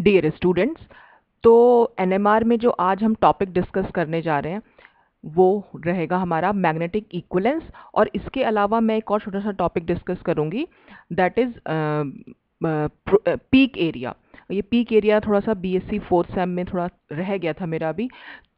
Dear students, तो NMR में जो आज हम टॉपिक डिस्कस करने जा रहे हैं वो रहेगा हमारा मैग्नेटिक इक्विवेलेंस, और इसके अलावा मैं एक और छोटा सा टॉपिक डिस्कस करूँगी, दैट इज़ पीक एरिया। ये पीक एरिया थोड़ा सा बीएससी फोर्थ सेम में थोड़ा रह गया था मेरा अभी,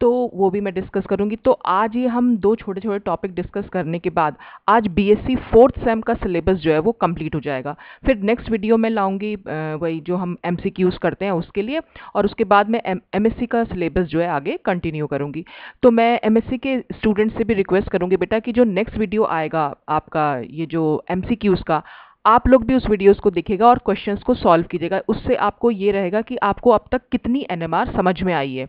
तो वो भी मैं डिस्कस करूँगी। तो आज ये हम दो छोटे छोटे टॉपिक डिस्कस करने के बाद आज बीएससी फोर्थ सेम का सिलेबस जो है वो कंप्लीट हो जाएगा। फिर नेक्स्ट वीडियो में लाऊंगी वही जो हम एमसीक्यूज़ करते हैं उसके लिए, और उसके बाद मैं एमएससी का सिलेबस जो है आगे कंटिन्यू करूँगी। तो मैं एमएससी के स्टूडेंट्स से भी रिक्वेस्ट करूँगी बेटा कि जो नेक्स्ट वीडियो आएगा आपका ये जो एमसीक्यूज़ का, आप लोग भी उस वीडियोस को देखिएगा और क्वेश्चंस को सॉल्व कीजिएगा। उससे आपको ये रहेगा कि आपको अब तक कितनी एनएमआर समझ में आई है,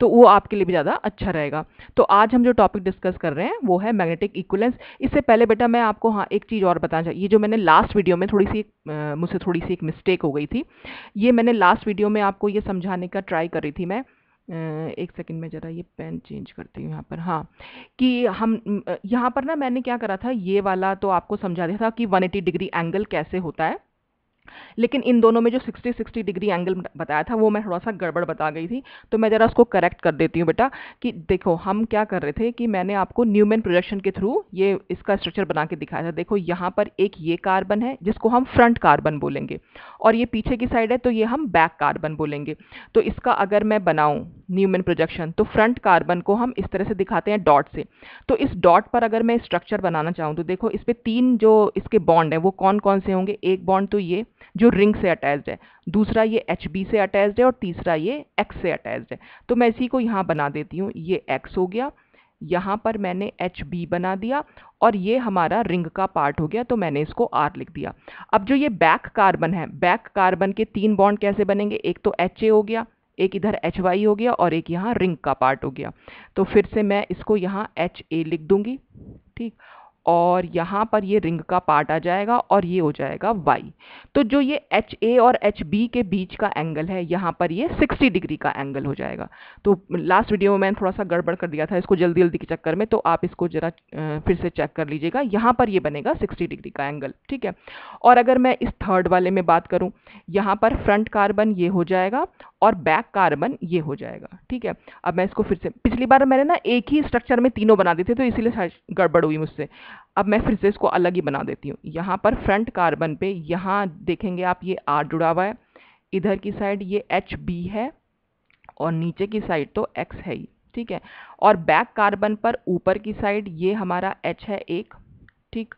तो वो आपके लिए भी ज़्यादा अच्छा रहेगा। तो आज हम जो टॉपिक डिस्कस कर रहे हैं वो है मैग्नेटिक इक्विवेलेंस। इससे पहले बेटा मैं आपको एक चीज़ और बताना चाहिए, ये जो मैंने लास्ट वीडियो में मुझसे थोड़ी सी एक मिस्टेक हो गई थी, ये मैंने लास्ट वीडियो में आपको ये समझाने का ट्राई कर रही थी मैं, एक सेकंड में ज़रा ये पेन चेंज करती हूँ यहाँ पर। हाँ, कि हम यहाँ पर ना मैंने क्या करा था, ये वाला तो आपको समझा दिया था कि 180 डिग्री एंगल कैसे होता है, लेकिन इन दोनों में जो 60 डिग्री एंगल बताया था वो मैं थोड़ा सा गड़बड़ बता गई थी। तो मैं ज़रा उसको करेक्ट कर देती हूँ बेटा कि देखो हम क्या कर रहे थे कि मैंने आपको न्यूमैन प्रोजेक्शन के थ्रू ये इसका स्ट्रक्चर बना के दिखाया था। देखो यहाँ पर एक ये कार्बन है जिसको हम फ्रंट कार्बन बोलेंगे, और ये पीछे की साइड है तो ये हम बैक कार्बन बोलेंगे। तो इसका अगर मैं बनाऊँ न्यूमैन प्रोजेक्शन, तो फ्रंट कार्बन को हम इस तरह से दिखाते हैं डॉट से। तो इस डॉट पर अगर मैं स्ट्रक्चर बनाना चाहूँ तो देखो इस पर तीन जो इसके बॉन्ड हैं वो कौन कौन से होंगे। एक बॉन्ड तो ये जो रिंग से अटैच्ड है, दूसरा ये HB से अटैच्ड है, और तीसरा ये X से अटैच्ड है। तो मैं इसी को यहाँ बना देती हूँ, ये X हो गया, यहाँ पर मैंने HB बना दिया, और ये हमारा रिंग का पार्ट हो गया, तो मैंने इसको R लिख दिया। अब जो ये बैक कार्बन है, बैक कार्बन के तीन बॉन्ड कैसे बनेंगे, एक तो HA हो गया, एक इधर HY हो गया, और एक यहाँ रिंग का पार्ट हो गया। तो फिर से मैं इसको यहाँ HA लिख दूँगी, ठीक, और यहाँ पर ये रिंग का पार्ट आ जाएगा और ये हो जाएगा y। तो जो ये HA और HB के बीच का एंगल है, यहाँ पर ये 60 डिग्री का एंगल हो जाएगा। तो लास्ट वीडियो में मैंने थोड़ा सा गड़बड़ कर दिया था इसको जल्दी जल्दी के चक्कर में, तो आप इसको ज़रा फिर से चेक कर लीजिएगा। यहाँ पर ये बनेगा 60 डिग्री का एंगल, ठीक है। और अगर मैं इस थर्ड वाले में बात करूँ, यहाँ पर फ्रंट कार्बन ये हो जाएगा और बैक कार्बन ये हो जाएगा, ठीक है। अब मैं इसको फिर से, पिछली बार मैंने ना एक ही स्ट्रक्चर में तीनों बना दिए थे तो इसीलिए गड़बड़ हुई मुझसे। अब मैं फिर से इसको अलग ही बना देती हूँ। यहाँ पर फ्रंट कार्बन पे यहाँ देखेंगे आप ये R जुड़ा हुआ है, इधर की साइड ये HB है, और नीचे की साइड तो X है ही, ठीक है। और बैक कार्बन पर ऊपर की साइड ये हमारा H है एक, ठीक,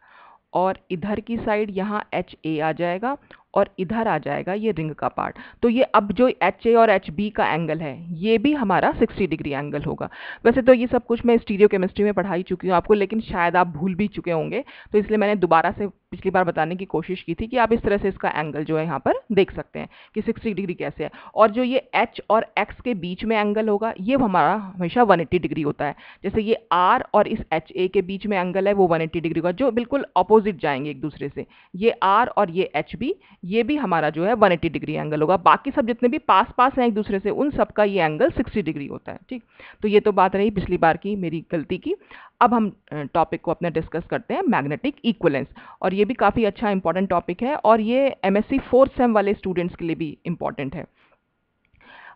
और इधर की साइड यहाँ HA आ जाएगा और इधर आ जाएगा ये रिंग का पार्ट। तो ये अब जो HA और HB का एंगल है ये भी हमारा 60 डिग्री एंगल होगा। वैसे तो ये सब कुछ मैं स्टीरियो केमिस्ट्री में पढ़ा ही चुकी हूँ आपको, लेकिन शायद आप भूल भी चुके होंगे, तो इसलिए मैंने दोबारा से पिछली बार बताने की कोशिश की थी कि आप इस तरह से इसका एंगल जो है यहाँ पर देख सकते हैं कि 60 डिग्री कैसे है। और जो ये H और X के बीच में एंगल होगा ये हमारा हमेशा 180 डिग्री होता है। जैसे ये R और इस HA के बीच में एंगल है वो 180 डिग्री होगा, जो बिल्कुल अपोजिट जाएंगे एक दूसरे से। ये R और ये HB, ये भी हमारा जो है 180 डिग्री एंगल होगा। बाकी सब जितने भी पास पास हैं एक दूसरे से, उन सब का ये एंगल 60 डिग्री होता है, ठीक। तो ये तो बात रही पिछली बार की मेरी गलती की। अब हम टॉपिक को अपने डिस्कस करते हैं मैग्नेटिक इक्विवेलेंस, और ये भी काफ़ी अच्छा इंपॉर्टेंट टॉपिक है, और ये एमएससी फोर्थ सेम वाले स्टूडेंट्स के लिए भी इम्पॉर्टेंट है।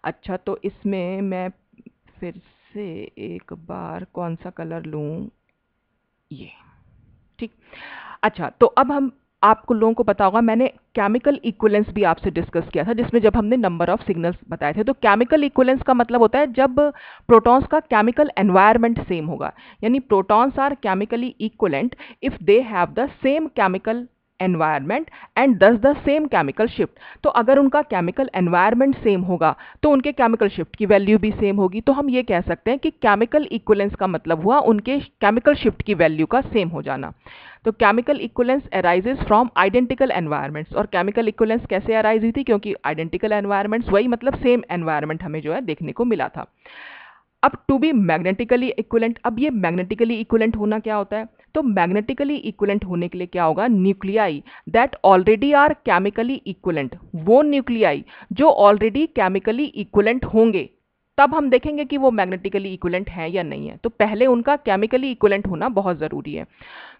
अच्छा, तो इसमें मैं फिर से एक बार कौन सा कलर लूँ, ये, ठीक। अच्छा, तो अब हम, आपको लोगों को पता होगा मैंने केमिकल इक्विवेलेंस भी आपसे डिस्कस किया था, जिसमें जब हमने नंबर ऑफ सिग्नल्स बताए थे। तो केमिकल इक्विवेलेंस का मतलब होता है जब प्रोटॉन्स का केमिकल एनवायरनमेंट सेम होगा, यानी protons are chemically equivalent if they have the same chemical environment and does the same chemical shift. तो अगर उनका केमिकल एनवायरनमेंट सेम होगा तो उनके केमिकल शिफ्ट की वैल्यू भी सेम होगी। तो हम ये कह सकते हैं कि केमिकल इक्विवेलेंस का मतलब हुआ उनके केमिकल शिफ्ट की वैल्यू का सेम हो जाना। तो chemical equivalence arises from identical environments. और केमिकल इक्विवेलेंस कैसे अराइज हुई थी, क्योंकि आइडेंटिकल एनवायरनमेंट्स, वही मतलब सेम एनवायरनमेंट हमें जो है देखने को मिला था। अब टू बी मैग्नेटिकली इक्विवेलेंट, अब ये मैग्नेटिकली इक्विवेलेंट होना क्या होता है, तो मैग्नेटिकली इक्विवेलेंट होने के लिए क्या होगा, nuclei that already are chemically equivalent, वो न्यूक्लियाई जो ऑलरेडी केमिकली इक्विवेलेंट होंगे तब हम देखेंगे कि वो मैग्नेटिकली इक्विवेलेंट है या नहीं है। तो पहले उनका केमिकली इक्विवेलेंट होना बहुत ज़रूरी है।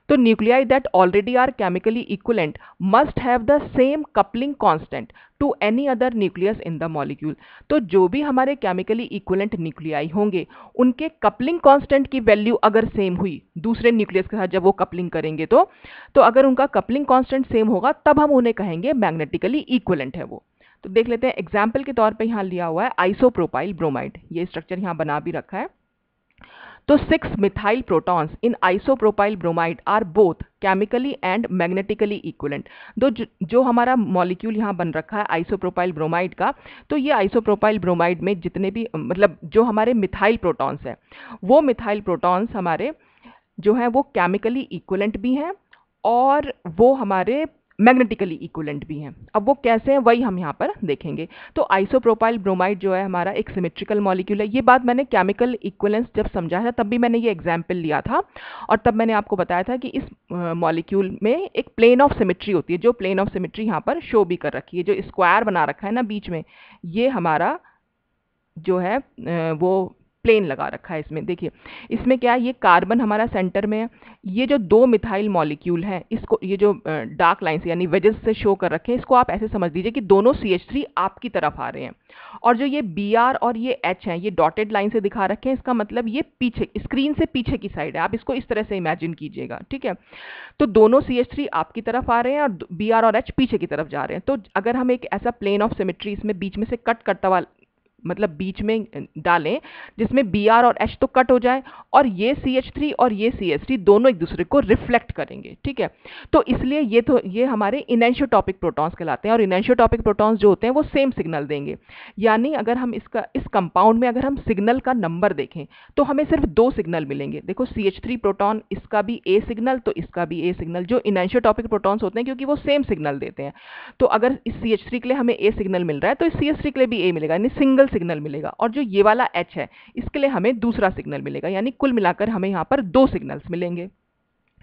तो nuclei that already are chemically equivalent must have the same coupling constant to any other nucleus in the molecule. तो जो भी हमारे केमिकली इक्विवेलेंट न्यूक्लियाई होंगे उनके कपलिंग कांस्टेंट की वैल्यू अगर सेम हुई दूसरे न्यूक्लियस के साथ जब वो कपलिंग करेंगे तो अगर उनका कपलिंग कांस्टेंट सेम होगा तब हम उन्हें कहेंगे मैग्नेटिकली इक्विवेलेंट है वो। तो देख लेते हैं एग्जाम्पल के तौर पे यहाँ लिया हुआ है आइसोप्रोपाइल ब्रोमाइड, ये स्ट्रक्चर यहाँ बना भी रखा है। तो 6 methyl protons in isopropyl bromide are both chemically and magnetically equivalent. जो हमारा मॉलिक्यूल यहाँ बन रखा है आइसोप्रोपाइल ब्रोमाइड का, तो ये आइसोप्रोपाइल ब्रोमाइड में जितने भी मतलब जो हमारे मिथाइल प्रोटॉन्स हैं वो मिथाइल प्रोटॉन्स हमारे जो हैं वो केमिकली इक्विवेलेंट भी हैं और वो हमारे मैग्नेटिकली इक्विवेलेंट भी हैं। अब वो कैसे हैं वही हम यहाँ पर देखेंगे। तो आइसोप्रोपाइल ब्रोमाइड जो है हमारा एक सिमेट्रिकल मॉलिक्यूल है। ये बात मैंने केमिकल इक्विवेलेंस जब समझाया था तब भी मैंने ये एग्जाम्पल लिया था और तब मैंने आपको बताया था कि इस मॉलिक्यूल में एक प्लेन ऑफ सिमेट्री होती है, जो प्लेन ऑफ सिमेट्री यहाँ पर शो भी कर रखी है। जो स्क्वायर बना रखा है ना बीच में, ये हमारा जो है वो प्लेन लगा रखा है। इसमें देखिए, इसमें क्या है, ये कार्बन हमारा सेंटर में है, ये जो दो मिथाइल मॉलिक्यूल हैं इसको ये जो डार्क लाइन से यानी वेजेस से शो कर रखे हैं, इसको आप ऐसे समझ लीजिए कि दोनों CH3 आपकी तरफ आ रहे हैं। और जो ये BR और ये H हैं ये डॉटेड लाइन से दिखा रखे हैं, इसका मतलब ये पीछे स्क्रीन से पीछे की साइड है। आप इसको इस तरह से इमेजिन कीजिएगा, ठीक है। तो दोनों CH3 आपकी तरफ आ रहे हैं और BR और H पीछे की तरफ जा रहे हैं। तो अगर हम एक ऐसा प्लेन ऑफ सिमेट्री इसमें बीच में से कट करता हुआ मतलब बीच में डालें जिसमें BR और H तो कट हो जाए और ये CH3 और ये CH3 दोनों एक दूसरे को रिफ्लेक्ट करेंगे, ठीक है। तो इसलिए ये हमारे इनैंशियोटॉपिक प्रोटॉन्स कहलाते हैं और इनैंशियोटॉपिक प्रोटॉन्स जो होते हैं वो सेम सिग्नल देंगे। यानी अगर हम इस कंपाउंड में अगर हम सिग्नल का नंबर देखें तो हमें सिर्फ दो सिग्नल मिलेंगे। देखो CH3 प्रोटॉन, इसका भी A सिग्नल तो इसका भी A सिग्नल, जो इनैंशियोटॉपिक प्रोटॉन्स होते हैं क्योंकि वो सेम सिग्नल देते हैं। तो अगर इस CH3 के लिए हमें A सिग्नल मिल रहा है तो इस CH3 के लिए भी A मिलेगा यानी सिंगल सिग्नल मिलेगा। और जो ये वाला H है इसके लिए हमें दूसरा सिग्नल मिलेगा, यानी कुल मिलाकर हमें यहाँ पर दो सिग्नल्स मिलेंगे,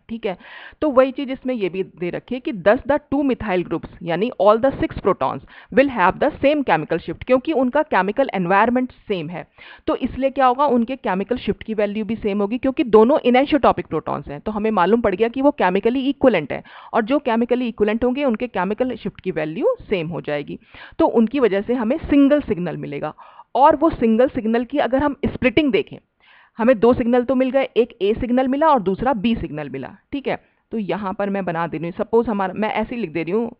ठीक है। तो वही चीज़ इसमें ये भी दे रखिए कि 10 द 2 मिथाइल ग्रुप्स यानी all the 6 protons will have the same chemical shift, क्योंकि उनका केमिकल एनवायरनमेंट सेम है। तो इसलिए क्या होगा, उनके केमिकल शिफ्ट की वैल्यू भी सेम होगी क्योंकि दोनों इनैंशियोटॉपिक प्रोटॉन्स हैं। तो हमें मालूम पड़ गया कि वो केमिकली इक्विवेलेंट है और जो केमिकली इक्विवेलेंट होंगे उनके केमिकल शिफ्ट की वैल्यू सेम हो जाएगी। तो उनकी वजह से हमें सिंगल सिग्नल मिलेगा। और वो सिंगल सिग्नल की अगर हम स्प्लिटिंग देखें, हमें दो सिग्नल तो मिल गए, एक ए सिग्नल मिला और दूसरा बी सिग्नल मिला, ठीक है। तो यहाँ पर मैं बना दे रही हूँ, सपोज हमारा मैं ऐसे ही लिख दे रही हूँ,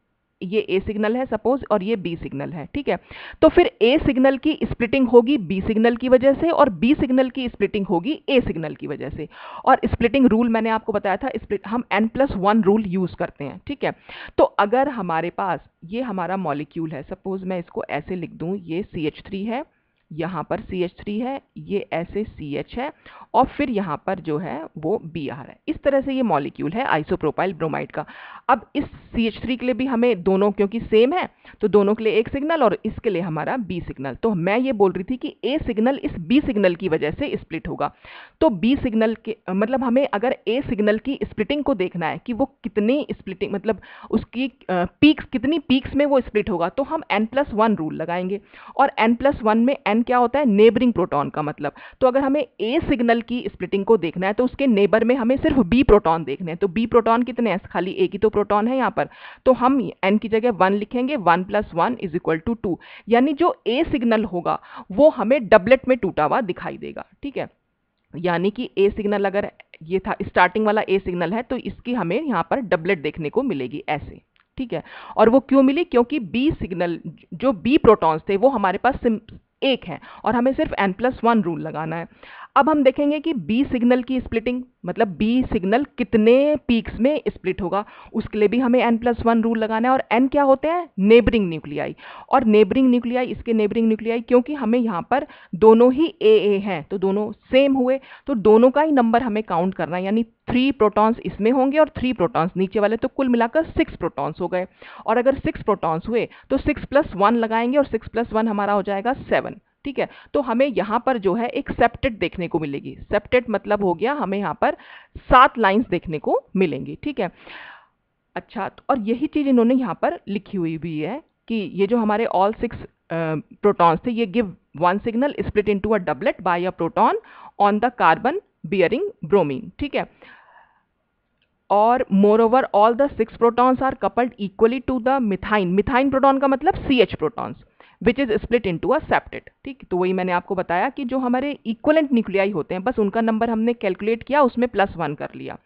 ये ए सिग्नल है सपोज और ये बी सिग्नल है, ठीक है। तो फिर ए सिग्नल की स्प्लिटिंग होगी बी सिग्नल की वजह से और बी सिग्नल की स्प्लिटिंग होगी ए सिग्नल की वजह से। और स्प्लिटिंग रूल मैंने आपको बताया था, हम n+1 रूल यूज़ करते हैं, ठीक है। तो अगर हमारे पास ये हमारा मॉलिक्यूल है, सपोज मैं इसको ऐसे लिख दूँ, ये CH3 है, यहाँ पर CH3 है, ये ऐसे CH है और फिर यहाँ पर जो है वो BR है। इस तरह से ये मॉलिक्यूल है आइसोप्रोपाइल ब्रोमाइड का। अब इस CH3 के लिए भी हमें दोनों क्योंकि सेम है तो दोनों के लिए एक सिग्नल और इसके लिए हमारा B सिग्नल। तो मैं ये बोल रही थी कि A सिग्नल इस B सिग्नल की वजह से स्प्लिट होगा। तो B सिग्नल के मतलब हमें अगर A सिग्नल की स्प्लिटिंग को देखना है कि वो कितनी स्प्लिटिंग मतलब उसकी पीक्स कितनी पीक्स में वो स्प्लिट होगा, तो हम n+1 रूल लगाएंगे। और n+1 में क्या होता है, नेबरिंग प्रोटॉन का मतलब। तो अगर हमें ए सिग्नल की स्प्लिटिंग को देखना है तो उसके नेबर में हमें सिर्फ बी प्रोटॉन देखने हैं। तो बी प्रोटॉन कितने हैं, खाली ए की तो प्रोटॉन है यहाँ पर, तो हम एन की जगह 1 लिखेंगे, 1+1 = 2। यानी जो ए सिग्नल होगा वो हमें डबलेट में टूटा हुआ दिखाई देगा, ठीक है। यानी कि ए सिग्नल अगर ये था स्टार्टिंग वाला ए सिग्नल है तो इसकी हमें यहाँ पर डबलेट देखने को मिलेगी ऐसे, ठीक है। और वो क्यों मिली, क्योंकि बी सिग्नल जो बी प्रोटॉन्स थे वो हमारे पास एक है और हमें सिर्फ n+1 रूल लगाना है। अब हम देखेंगे कि B सिग्नल की स्प्लिटिंग मतलब B सिग्नल कितने पीक्स में स्प्लिट होगा, उसके लिए भी हमें n+1 रूल लगाना है। और n क्या होते हैं, नेबरिंग न्यूक्लियाई, और नेबरिंग न्यूक्लियाई इसके नेबरिंग न्यूक्लियाई, क्योंकि हमें यहाँ पर दोनों ही AA हैं तो दोनों सेम हुए तो दोनों का ही नंबर हमें काउंट करना है। यानी 3 प्रोटॉन्स इसमें होंगे और 3 प्रोटॉन्स नीचे वाले, तो कुल मिलाकर 6 प्रोटॉन्स हो गए। और अगर 6 प्रोटॉन्स हुए तो 6+1 लगाएंगे और 6+1 हमारा हो जाएगा 7, ठीक है। तो हमें यहाँ पर जो है एक सेप्टेट देखने को मिलेगी। सेप्टेट मतलब हो गया हमें यहाँ पर 7 लाइंस देखने को मिलेंगी, ठीक है। अच्छा, और यही चीज़ इन्होंने यहाँ पर लिखी हुई भी है कि ये जो हमारे ऑल 6 प्रोटॉन्स थे ये give one signal split into a doublet by a proton on the carbon bearing bromine. ठीक है. और moreover all the 6 protons are coupled equally to the methane. Methane proton का मतलब CH protons which is split into a septet. ठीक. तो वही मैंने आपको बताया कि जो हमारे equivalent nuclei होते हैं बस उनका नंबर हमने calculate किया, उसमें +1 कर लिया.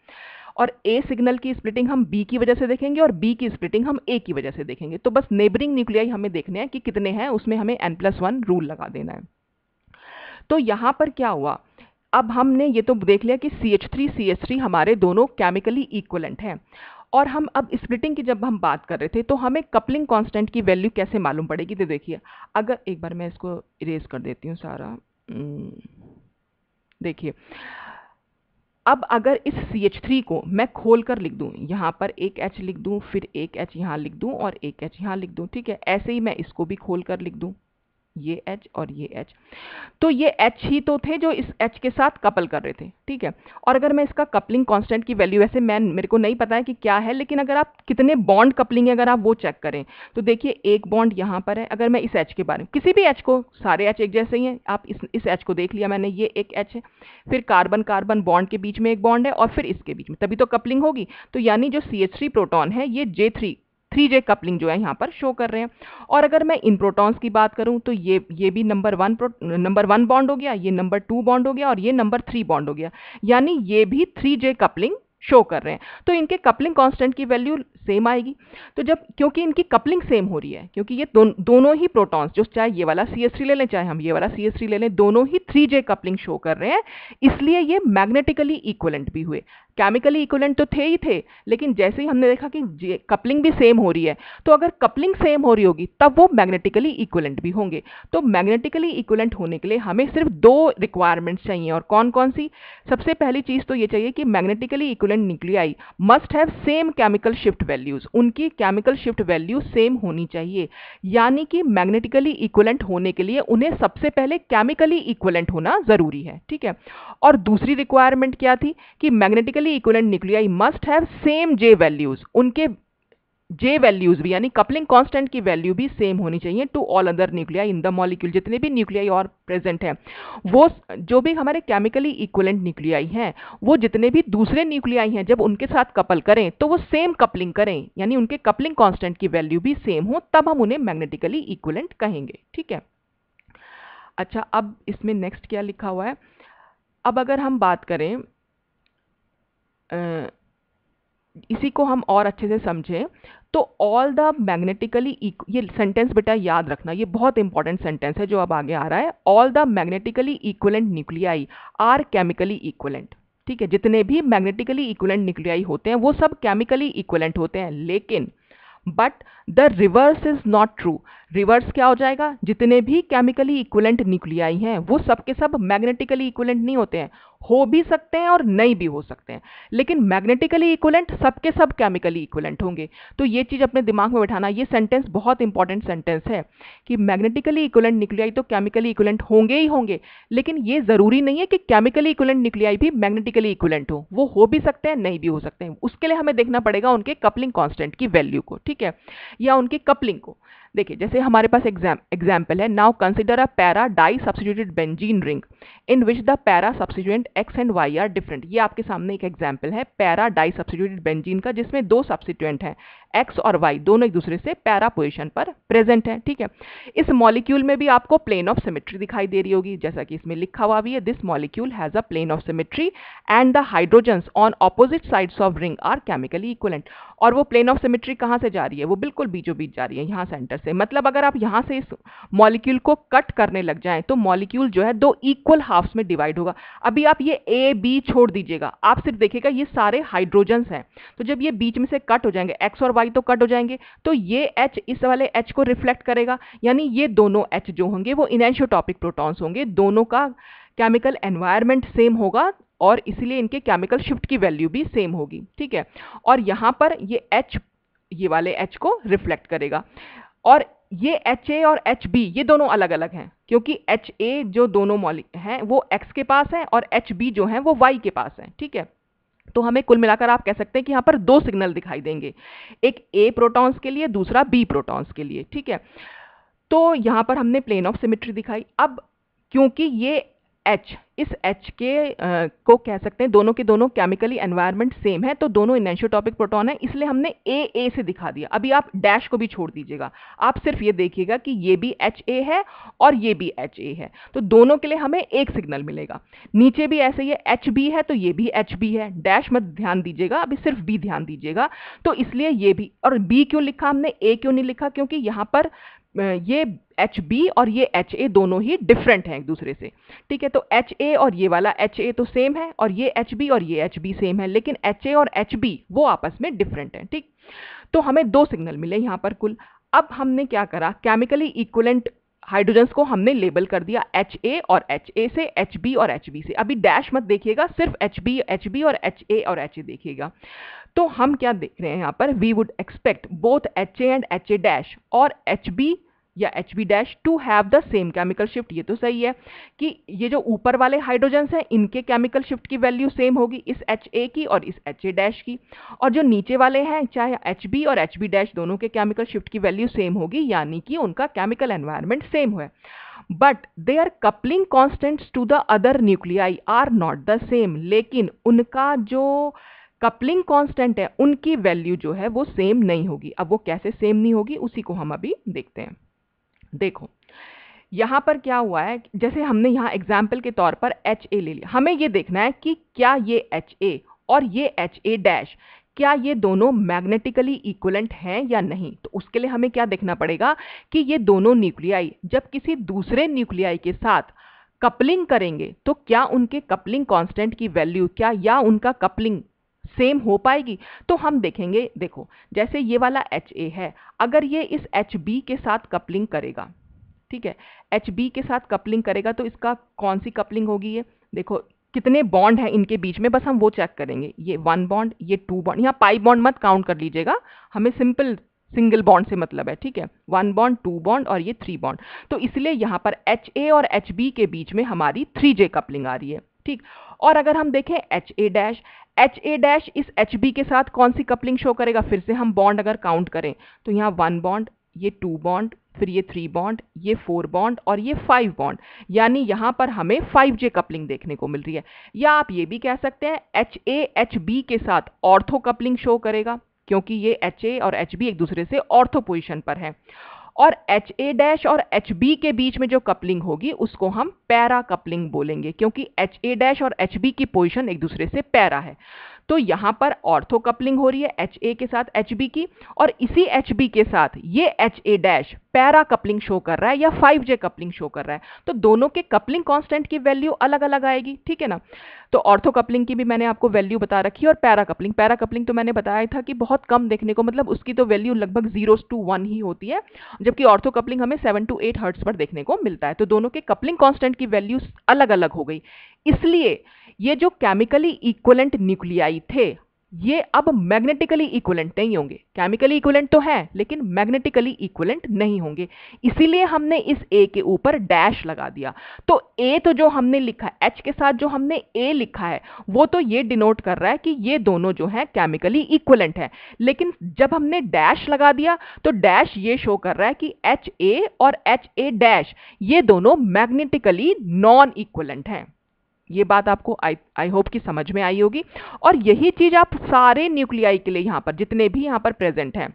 और A सिग्नल की स्प्लिटिंग हम B की वजह से देखेंगे और B की स्प्लिटिंग हम A की वजह से देखेंगे. तो बस नेबरिंग न्यूक्लियाई हमें देखने हैं कि कितने हैं, उसमें हमें n+1 रूल लगा देना है. तो यहाँ पर क्या हुआ, अब हमने ये तो देख लिया कि CH3 हमारे दोनों केमिकली इक्वलेंट हैं. और हम अब स्प्लिटिंग की जब हम बात कर रहे थे तो हमें कपलिंग कॉन्स्टेंट की वैल्यू कैसे मालूम पड़ेगी. तो देखिए, अगर एक बार मैं इसको इरेज कर देती हूँ सारा. देखिए, अब अगर इस CH3 को मैं खोल कर लिख दूँ, यहाँ पर एक H लिख दूँ, फिर एक H यहाँ लिख दूँ और एक H यहाँ लिख दूँ. ठीक है. ऐसे ही मैं इसको भी खोल कर लिख दूँ, ये H और ये H. तो ये H ही तो थे जो इस H के साथ कपल कर रहे थे. ठीक है. और अगर मैं इसका कपलिंग कांस्टेंट की वैल्यू, वैसे मैं मेरे को नहीं पता है कि क्या है, लेकिन अगर आप कितने बॉन्ड कपलिंग है अगर आप वो चेक करें तो देखिए एक बॉन्ड यहाँ पर है. अगर मैं इस H के बारे में किसी भी H को, सारे H एक जैसे ही हैं, आप इस H को देख लिया मैंने, ये एक H है, फिर कार्बन कार्बन बॉन्ड के बीच में एक बॉन्ड है और फिर इसके बीच में, तभी तो कपलिंग होगी. तो यानी जो CH3 प्रोटॉन है ये J3J कपलिंग जो है यहाँ पर शो कर रहे हैं. और अगर मैं इन प्रोटॉन्स की बात करूँ तो ये भी नंबर 1 बॉन्ड हो गया, ये नंबर 2 बॉन्ड हो गया और ये नंबर 3 बॉन्ड हो गया, यानी ये भी 3J कपलिंग शो कर रहे हैं. तो इनके कपलिंग कांस्टेंट की वैल्यू सेम आएगी. तो जब, क्योंकि इनकी कपलिंग सेम हो रही है, क्योंकि ये दोनों ही प्रोटॉन्स, जो चाहे ये वाला CH3 ले लें चाहे हम ये वाला CH3 ले लें, दोनों ही 3J कपलिंग शो कर रहे हैं, इसलिए ये मैग्नेटिकली इक्वलेंट भी हुए. केमिकली इक्वलेंट तो थे ही थे, लेकिन जैसे ही हमने देखा कि कपलिंग भी सेम हो रही है, तो अगर कपलिंग सेम हो रही होगी तब वो मैग्नेटिकली इक्वलेंट भी होंगे. तो मैग्नेटिकली इक्वलेंट होने के लिए हमें सिर्फ 2 रिक्वायरमेंट्स चाहिए. और कौन कौन सी? सबसे पहली चीज़ तो ये चाहिए कि magnetically equivalent nuclei must have same chemical shift values, उनकी केमिकल शिफ्ट वैल्यू सेम होनी चाहिए. यानी कि मैग्नेटिकली इक्वलेंट होने के लिए उन्हें सबसे पहले केमिकली इक्वलेंट होना ज़रूरी है. ठीक है. और दूसरी रिक्वायरमेंट क्या थी कि magnetically equivalent nuclei must have same J values, उनके J values भी यानी coupling constant की value भी same होनी चाहिए to all other nuclei in the molecule. जितने भी nuclei और present हैं, वो जो भी हमारे chemically equivalent nuclei हैं, वो जितने भी दूसरे nuclei हैं जब उनके साथ couple करें तो वो same coupling करें, यानी उनके coupling constant की value भी same हो, तब हम उन्हें magnetically equivalent कहेंगे. ठीक है. अच्छा, अब इसमें next क्या लिखा हुआ है, अब अगर हम बात करें इसी को हम और अच्छे से समझें तो ऑल द मैग्नेटिकली, ये सेंटेंस बेटा याद रखना, ये बहुत इंपॉर्टेंट सेंटेंस है जो अब आगे आ रहा है. All the magnetically equivalent nuclei are chemically equivalent. ठीक है. जितने भी मैग्नेटिकली इक्वलेंट न्यूक्लियाई होते हैं वो सब केमिकली इक्वलेंट होते हैं, लेकिन but the reverse is not true. Reverse क्या हो जाएगा, जितने भी केमिकली इक्वलेंट न्यूक्लियाई हैं वो सब के सब मैग्नेटिकली इक्वलेंट नहीं होते हैं, हो भी सकते हैं और नहीं भी हो सकते हैं, लेकिन मैग्नेटिकली इक्वलेंट सब के सब केमिकली इक्वलेंट होंगे. तो ये चीज़ अपने दिमाग में बैठाना, ये सेंटेंस बहुत इंपॉर्टेंट सेंटेंस है कि मैग्नेटिकली इक्वलेंट न्यूक्लियाई तो केमिकली इक्वलेंट होंगे ही होंगे, लेकिन ये ज़रूरी नहीं है कि केमिकली इक्वलेंट न्यूक्लियाई भी मैग्नेटिकली इक्वलेंट हो, वो हो भी सकते हैं नहीं भी हो सकते हैं. उसके लिए हमें देखना पड़ेगा उनके कपलिंग कॉन्स्टेंट की वैल्यू को. ठीक है. या उनकी कपलिंग को. देखिए, जैसे हमारे पास एग्जाम्पल है, now consider a para disubstituted benzene ring in which the para substituent X and Y are different. ये आपके सामने एक एग्जाम्पल है पैरा डाई सब्सटीट्यूटेड बेंजीन का, जिसमें 2 सब्सटीट्यूएंट हैं, एक्स और वाई, दोनों एक दूसरे से पैरा पोजिशन पर प्रेजेंट है. ठीक है. इस मॉलिक्यूल में भी आपको प्लेन ऑफ सिमेट्री दिखाई दे रही होगी, जैसा कि इसमें लिखा हुआ भी है, this molecule has a plane of symmetry and the hydrogens on opposite sides of ring are chemically equivalent. और वो प्लेन ऑफ सिमेट्री कहाँ से जा रही है, वो बिल्कुल बीचों बीच जा रही है, यहाँ सेंटर से. मतलब अगर आप यहाँ से इस मॉलिक्यूल को कट करने लग जाएं तो मॉलिक्यूल जो है 2 इक्वल हाफ्स में डिवाइड होगा. अभी आप ये A B छोड़ दीजिएगा, आप सिर्फ देखिएगा ये सारे हाइड्रोजन्स हैं, तो जब ये बीच में से कट हो जाएंगे, एक्स और वाई तो कट हो जाएंगे, तो ये H इस वाले H को रिफ्लेक्ट करेगा, यानी ये दोनों H जो होंगे वो इनैंशियोटॉपिक प्रोटॉन्स होंगे, दोनों का केमिकल एनवायरनमेंट सेम होगा और इसीलिए इनके केमिकल शिफ्ट की वैल्यू भी सेम होगी. ठीक है. और यहाँ पर ये H ये वाले H को रिफ्लेक्ट करेगा, और ये HA और HB ये दोनों अलग अलग हैं, क्योंकि HA जो दोनों मॉलिक्यूल हैं वो X के पास हैं और HB जो हैं वो Y के पास हैं. ठीक है. तो हमें कुल मिलाकर आप कह सकते हैं कि यहाँ पर 2 सिग्नल दिखाई देंगे, एक A प्रोटॉन्स के लिए, दूसरा B प्रोटॉन्स के लिए. ठीक है. तो यहाँ पर हमने प्लेन ऑफ सिमेट्री दिखाई। अब क्योंकि ये H, इस H के को कह सकते हैं दोनों के दोनों केमिकली एनवायरनमेंट सेम है, तो दोनों इनैंटियोट्रोपिक प्रोटॉन है, इसलिए हमने AA से दिखा दिया। अभी आप डैश को भी छोड़ दीजिएगा, आप सिर्फ ये देखिएगा कि ये भी HA है और ये भी HA है, तो दोनों के लिए हमें एक सिग्नल मिलेगा। नीचे भी ऐसे ये HB है तो ये भी HB है, डैश मत ध्यान दीजिएगा, अभी सिर्फ B ध्यान दीजिएगा। तो इसलिए ये भी, और B क्यों लिखा हमने, A क्यों नहीं लिखा, क्योंकि यहाँ पर ये HB और ये HA दोनों ही डिफरेंट हैं एक दूसरे से, ठीक है। तो HA और ये वाला HA तो सेम है, और ये HB और ये HB सेम है, लेकिन HA और HB वो आपस में डिफरेंट हैं, ठीक। तो हमें दो सिग्नल मिले यहाँ पर कुल। अब हमने क्या करा, केमिकली इक्विवेलेंट हाइड्रोजन्स को हमने लेबल कर दिया HA और HA से, HB और HB से। अभी डैश मत देखिएगा, सिर्फ HB, HB और HA देखिएगा। तो हम क्या देख रहे हैं यहाँ पर, we would expect both HA and HA dash और HB या HB dash to have the same chemical shift. ये तो सही है कि ये जो ऊपर वाले हाइड्रोजन्स हैं इनके केमिकल शिफ्ट की वैल्यू सेम होगी इस HA की और इस HA डैश की, और जो नीचे वाले हैं चाहे HB और HB डैश दोनों के केमिकल शिफ्ट की वैल्यू सेम होगी, यानी कि उनका केमिकल एनवायरनमेंट सेम है। But their coupling constants to the other nuclei are not the same, लेकिन उनका जो कपलिंग कॉन्स्टेंट है उनकी वैल्यू जो है वो सेम नहीं होगी। अब वो कैसे सेम नहीं होगी उसी को हम अभी देखते हैं। देखो यहाँ पर क्या हुआ है, जैसे हमने यहाँ एग्जाम्पल के तौर पर HA ले लिया, हमें ये देखना है कि क्या ये HA और ये HA डैश, क्या ये दोनों मैग्नेटिकली इक्विवेलेंट हैं या नहीं। तो उसके लिए हमें क्या देखना पड़ेगा कि ये दोनों न्यूक्लियाई जब किसी दूसरे न्यूक्लियाई के साथ कपलिंग करेंगे तो क्या उनके कपलिंग कॉन्स्टेंट की वैल्यू क्या या उनका कपलिंग सेम हो पाएगी। तो हम देखेंगे, देखो जैसे ये वाला HA है, अगर ये इस HB के साथ कपलिंग करेगा, ठीक है, HB के साथ कपलिंग करेगा तो इसका कौन सी कपलिंग होगी, ये देखो कितने बॉन्ड हैं इनके बीच में, बस हम वो चेक करेंगे। ये 1 बॉन्ड, ये 2 बॉन्ड, यहाँ पाई बॉन्ड मत काउंट कर लीजिएगा, हमें सिंपल सिंगल बॉन्ड से मतलब है, ठीक है, 1 बॉन्ड 2 बॉन्ड और ये 3 बॉन्ड। तो इसलिए यहाँ पर HA और HB के बीच में हमारी 3J कपलिंग आ रही है, ठीक। और अगर हम देखें HA डैश, HA डैश इस HB के साथ कौन सी कपलिंग शो करेगा, फिर से हम बॉन्ड अगर काउंट करें तो यहाँ 1 बॉन्ड, ये 2 बॉन्ड, फिर ये 3 बॉन्ड, ये 4 बॉन्ड और ये 5 बॉन्ड, यानी यहाँ पर हमें 5J कपलिंग देखने को मिल रही है। या आप ये भी कह सकते हैं HA HB के साथ ऑर्थो कपलिंग शो करेगा, क्योंकि ये HA और HB एक दूसरे से ऑर्थो पोजिशन पर है, और HA डैश और HB के बीच में जो कपलिंग होगी उसको हम पैरा कपलिंग बोलेंगे, क्योंकि HA डैश और HB की पोजीशन एक दूसरे से पैरा है। तो यहाँ पर ऑर्थो कपलिंग हो रही है HA के साथ HB की, और इसी HB के साथ ये HA dash para coupling show कर रहा है या 5J कपलिंग शो कर रहा है, तो दोनों के कपलिंग कांस्टेंट की वैल्यू अलग अलग आएगी, ठीक है ना। तो ऑर्थो कपलिंग की भी मैंने आपको वैल्यू बता रखी है, और पैरा कपलिंग तो मैंने बताया था कि बहुत कम देखने को, मतलब उसकी तो वैल्यू लगभग 0 to 1 ही होती है, जबकि ऑर्थो कपलिंग हमें 7 to 8 हर्ट्ज पर देखने को मिलता है। तो दोनों के कपलिंग कांस्टेंट की वैल्यू अलग अलग हो गई, इसलिए ये जो केमिकली इक्विवेलेंट न्यूक्लियाई थे ये अब मैग्नेटिकली इक्विवेलेंट नहीं होंगे। केमिकली इक्विवेलेंट तो है लेकिन मैग्नेटिकली इक्विवेलेंट नहीं होंगे, इसीलिए हमने इस A के ऊपर डैश लगा दिया। तो A तो जो हमने लिखा है H के साथ, जो हमने A लिखा है वो तो ये डिनोट कर रहा है कि ये दोनों जो है केमिकली इक्विवेलेंट है, लेकिन जब हमने डैश लगा दिया तो डैश ये शो कर रहा है कि HA और HA डैश ये दोनों मैग्नेटिकली नॉन इक्विवेलेंट हैं। ये बात आपको आई होप कि समझ में आई होगी, और यही चीज़ आप सारे न्यूक्लियाई के लिए यहाँ पर जितने भी यहाँ पर प्रेजेंट हैं,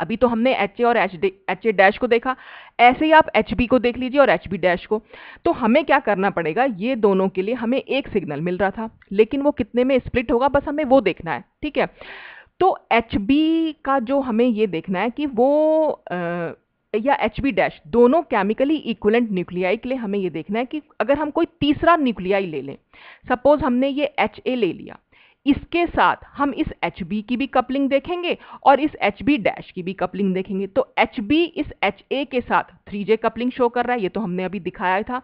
अभी तो हमने HA और HA डैश को देखा, ऐसे ही आप HB को देख लीजिए और HB डैश को। तो हमें क्या करना पड़ेगा, ये दोनों के लिए हमें एक सिग्नल मिल रहा था, लेकिन वो कितने में स्प्लिट होगा बस हमें वो देखना है, ठीक है। तो HB का जो हमें ये देखना है कि वो या HB डैश दोनों केमिकली इक्विवेलेंट न्यूक्लियाई के लिए हमें ये देखना है कि अगर हम कोई तीसरा न्यूक्लियाई ले लें, सपोज हमने ये HA ले लिया, इसके साथ हम इस HB की भी कपलिंग देखेंगे और इस HB डैश की भी कपलिंग देखेंगे। तो HB इस HA के साथ 3J कपलिंग शो कर रहा है, ये तो हमने अभी दिखाया था,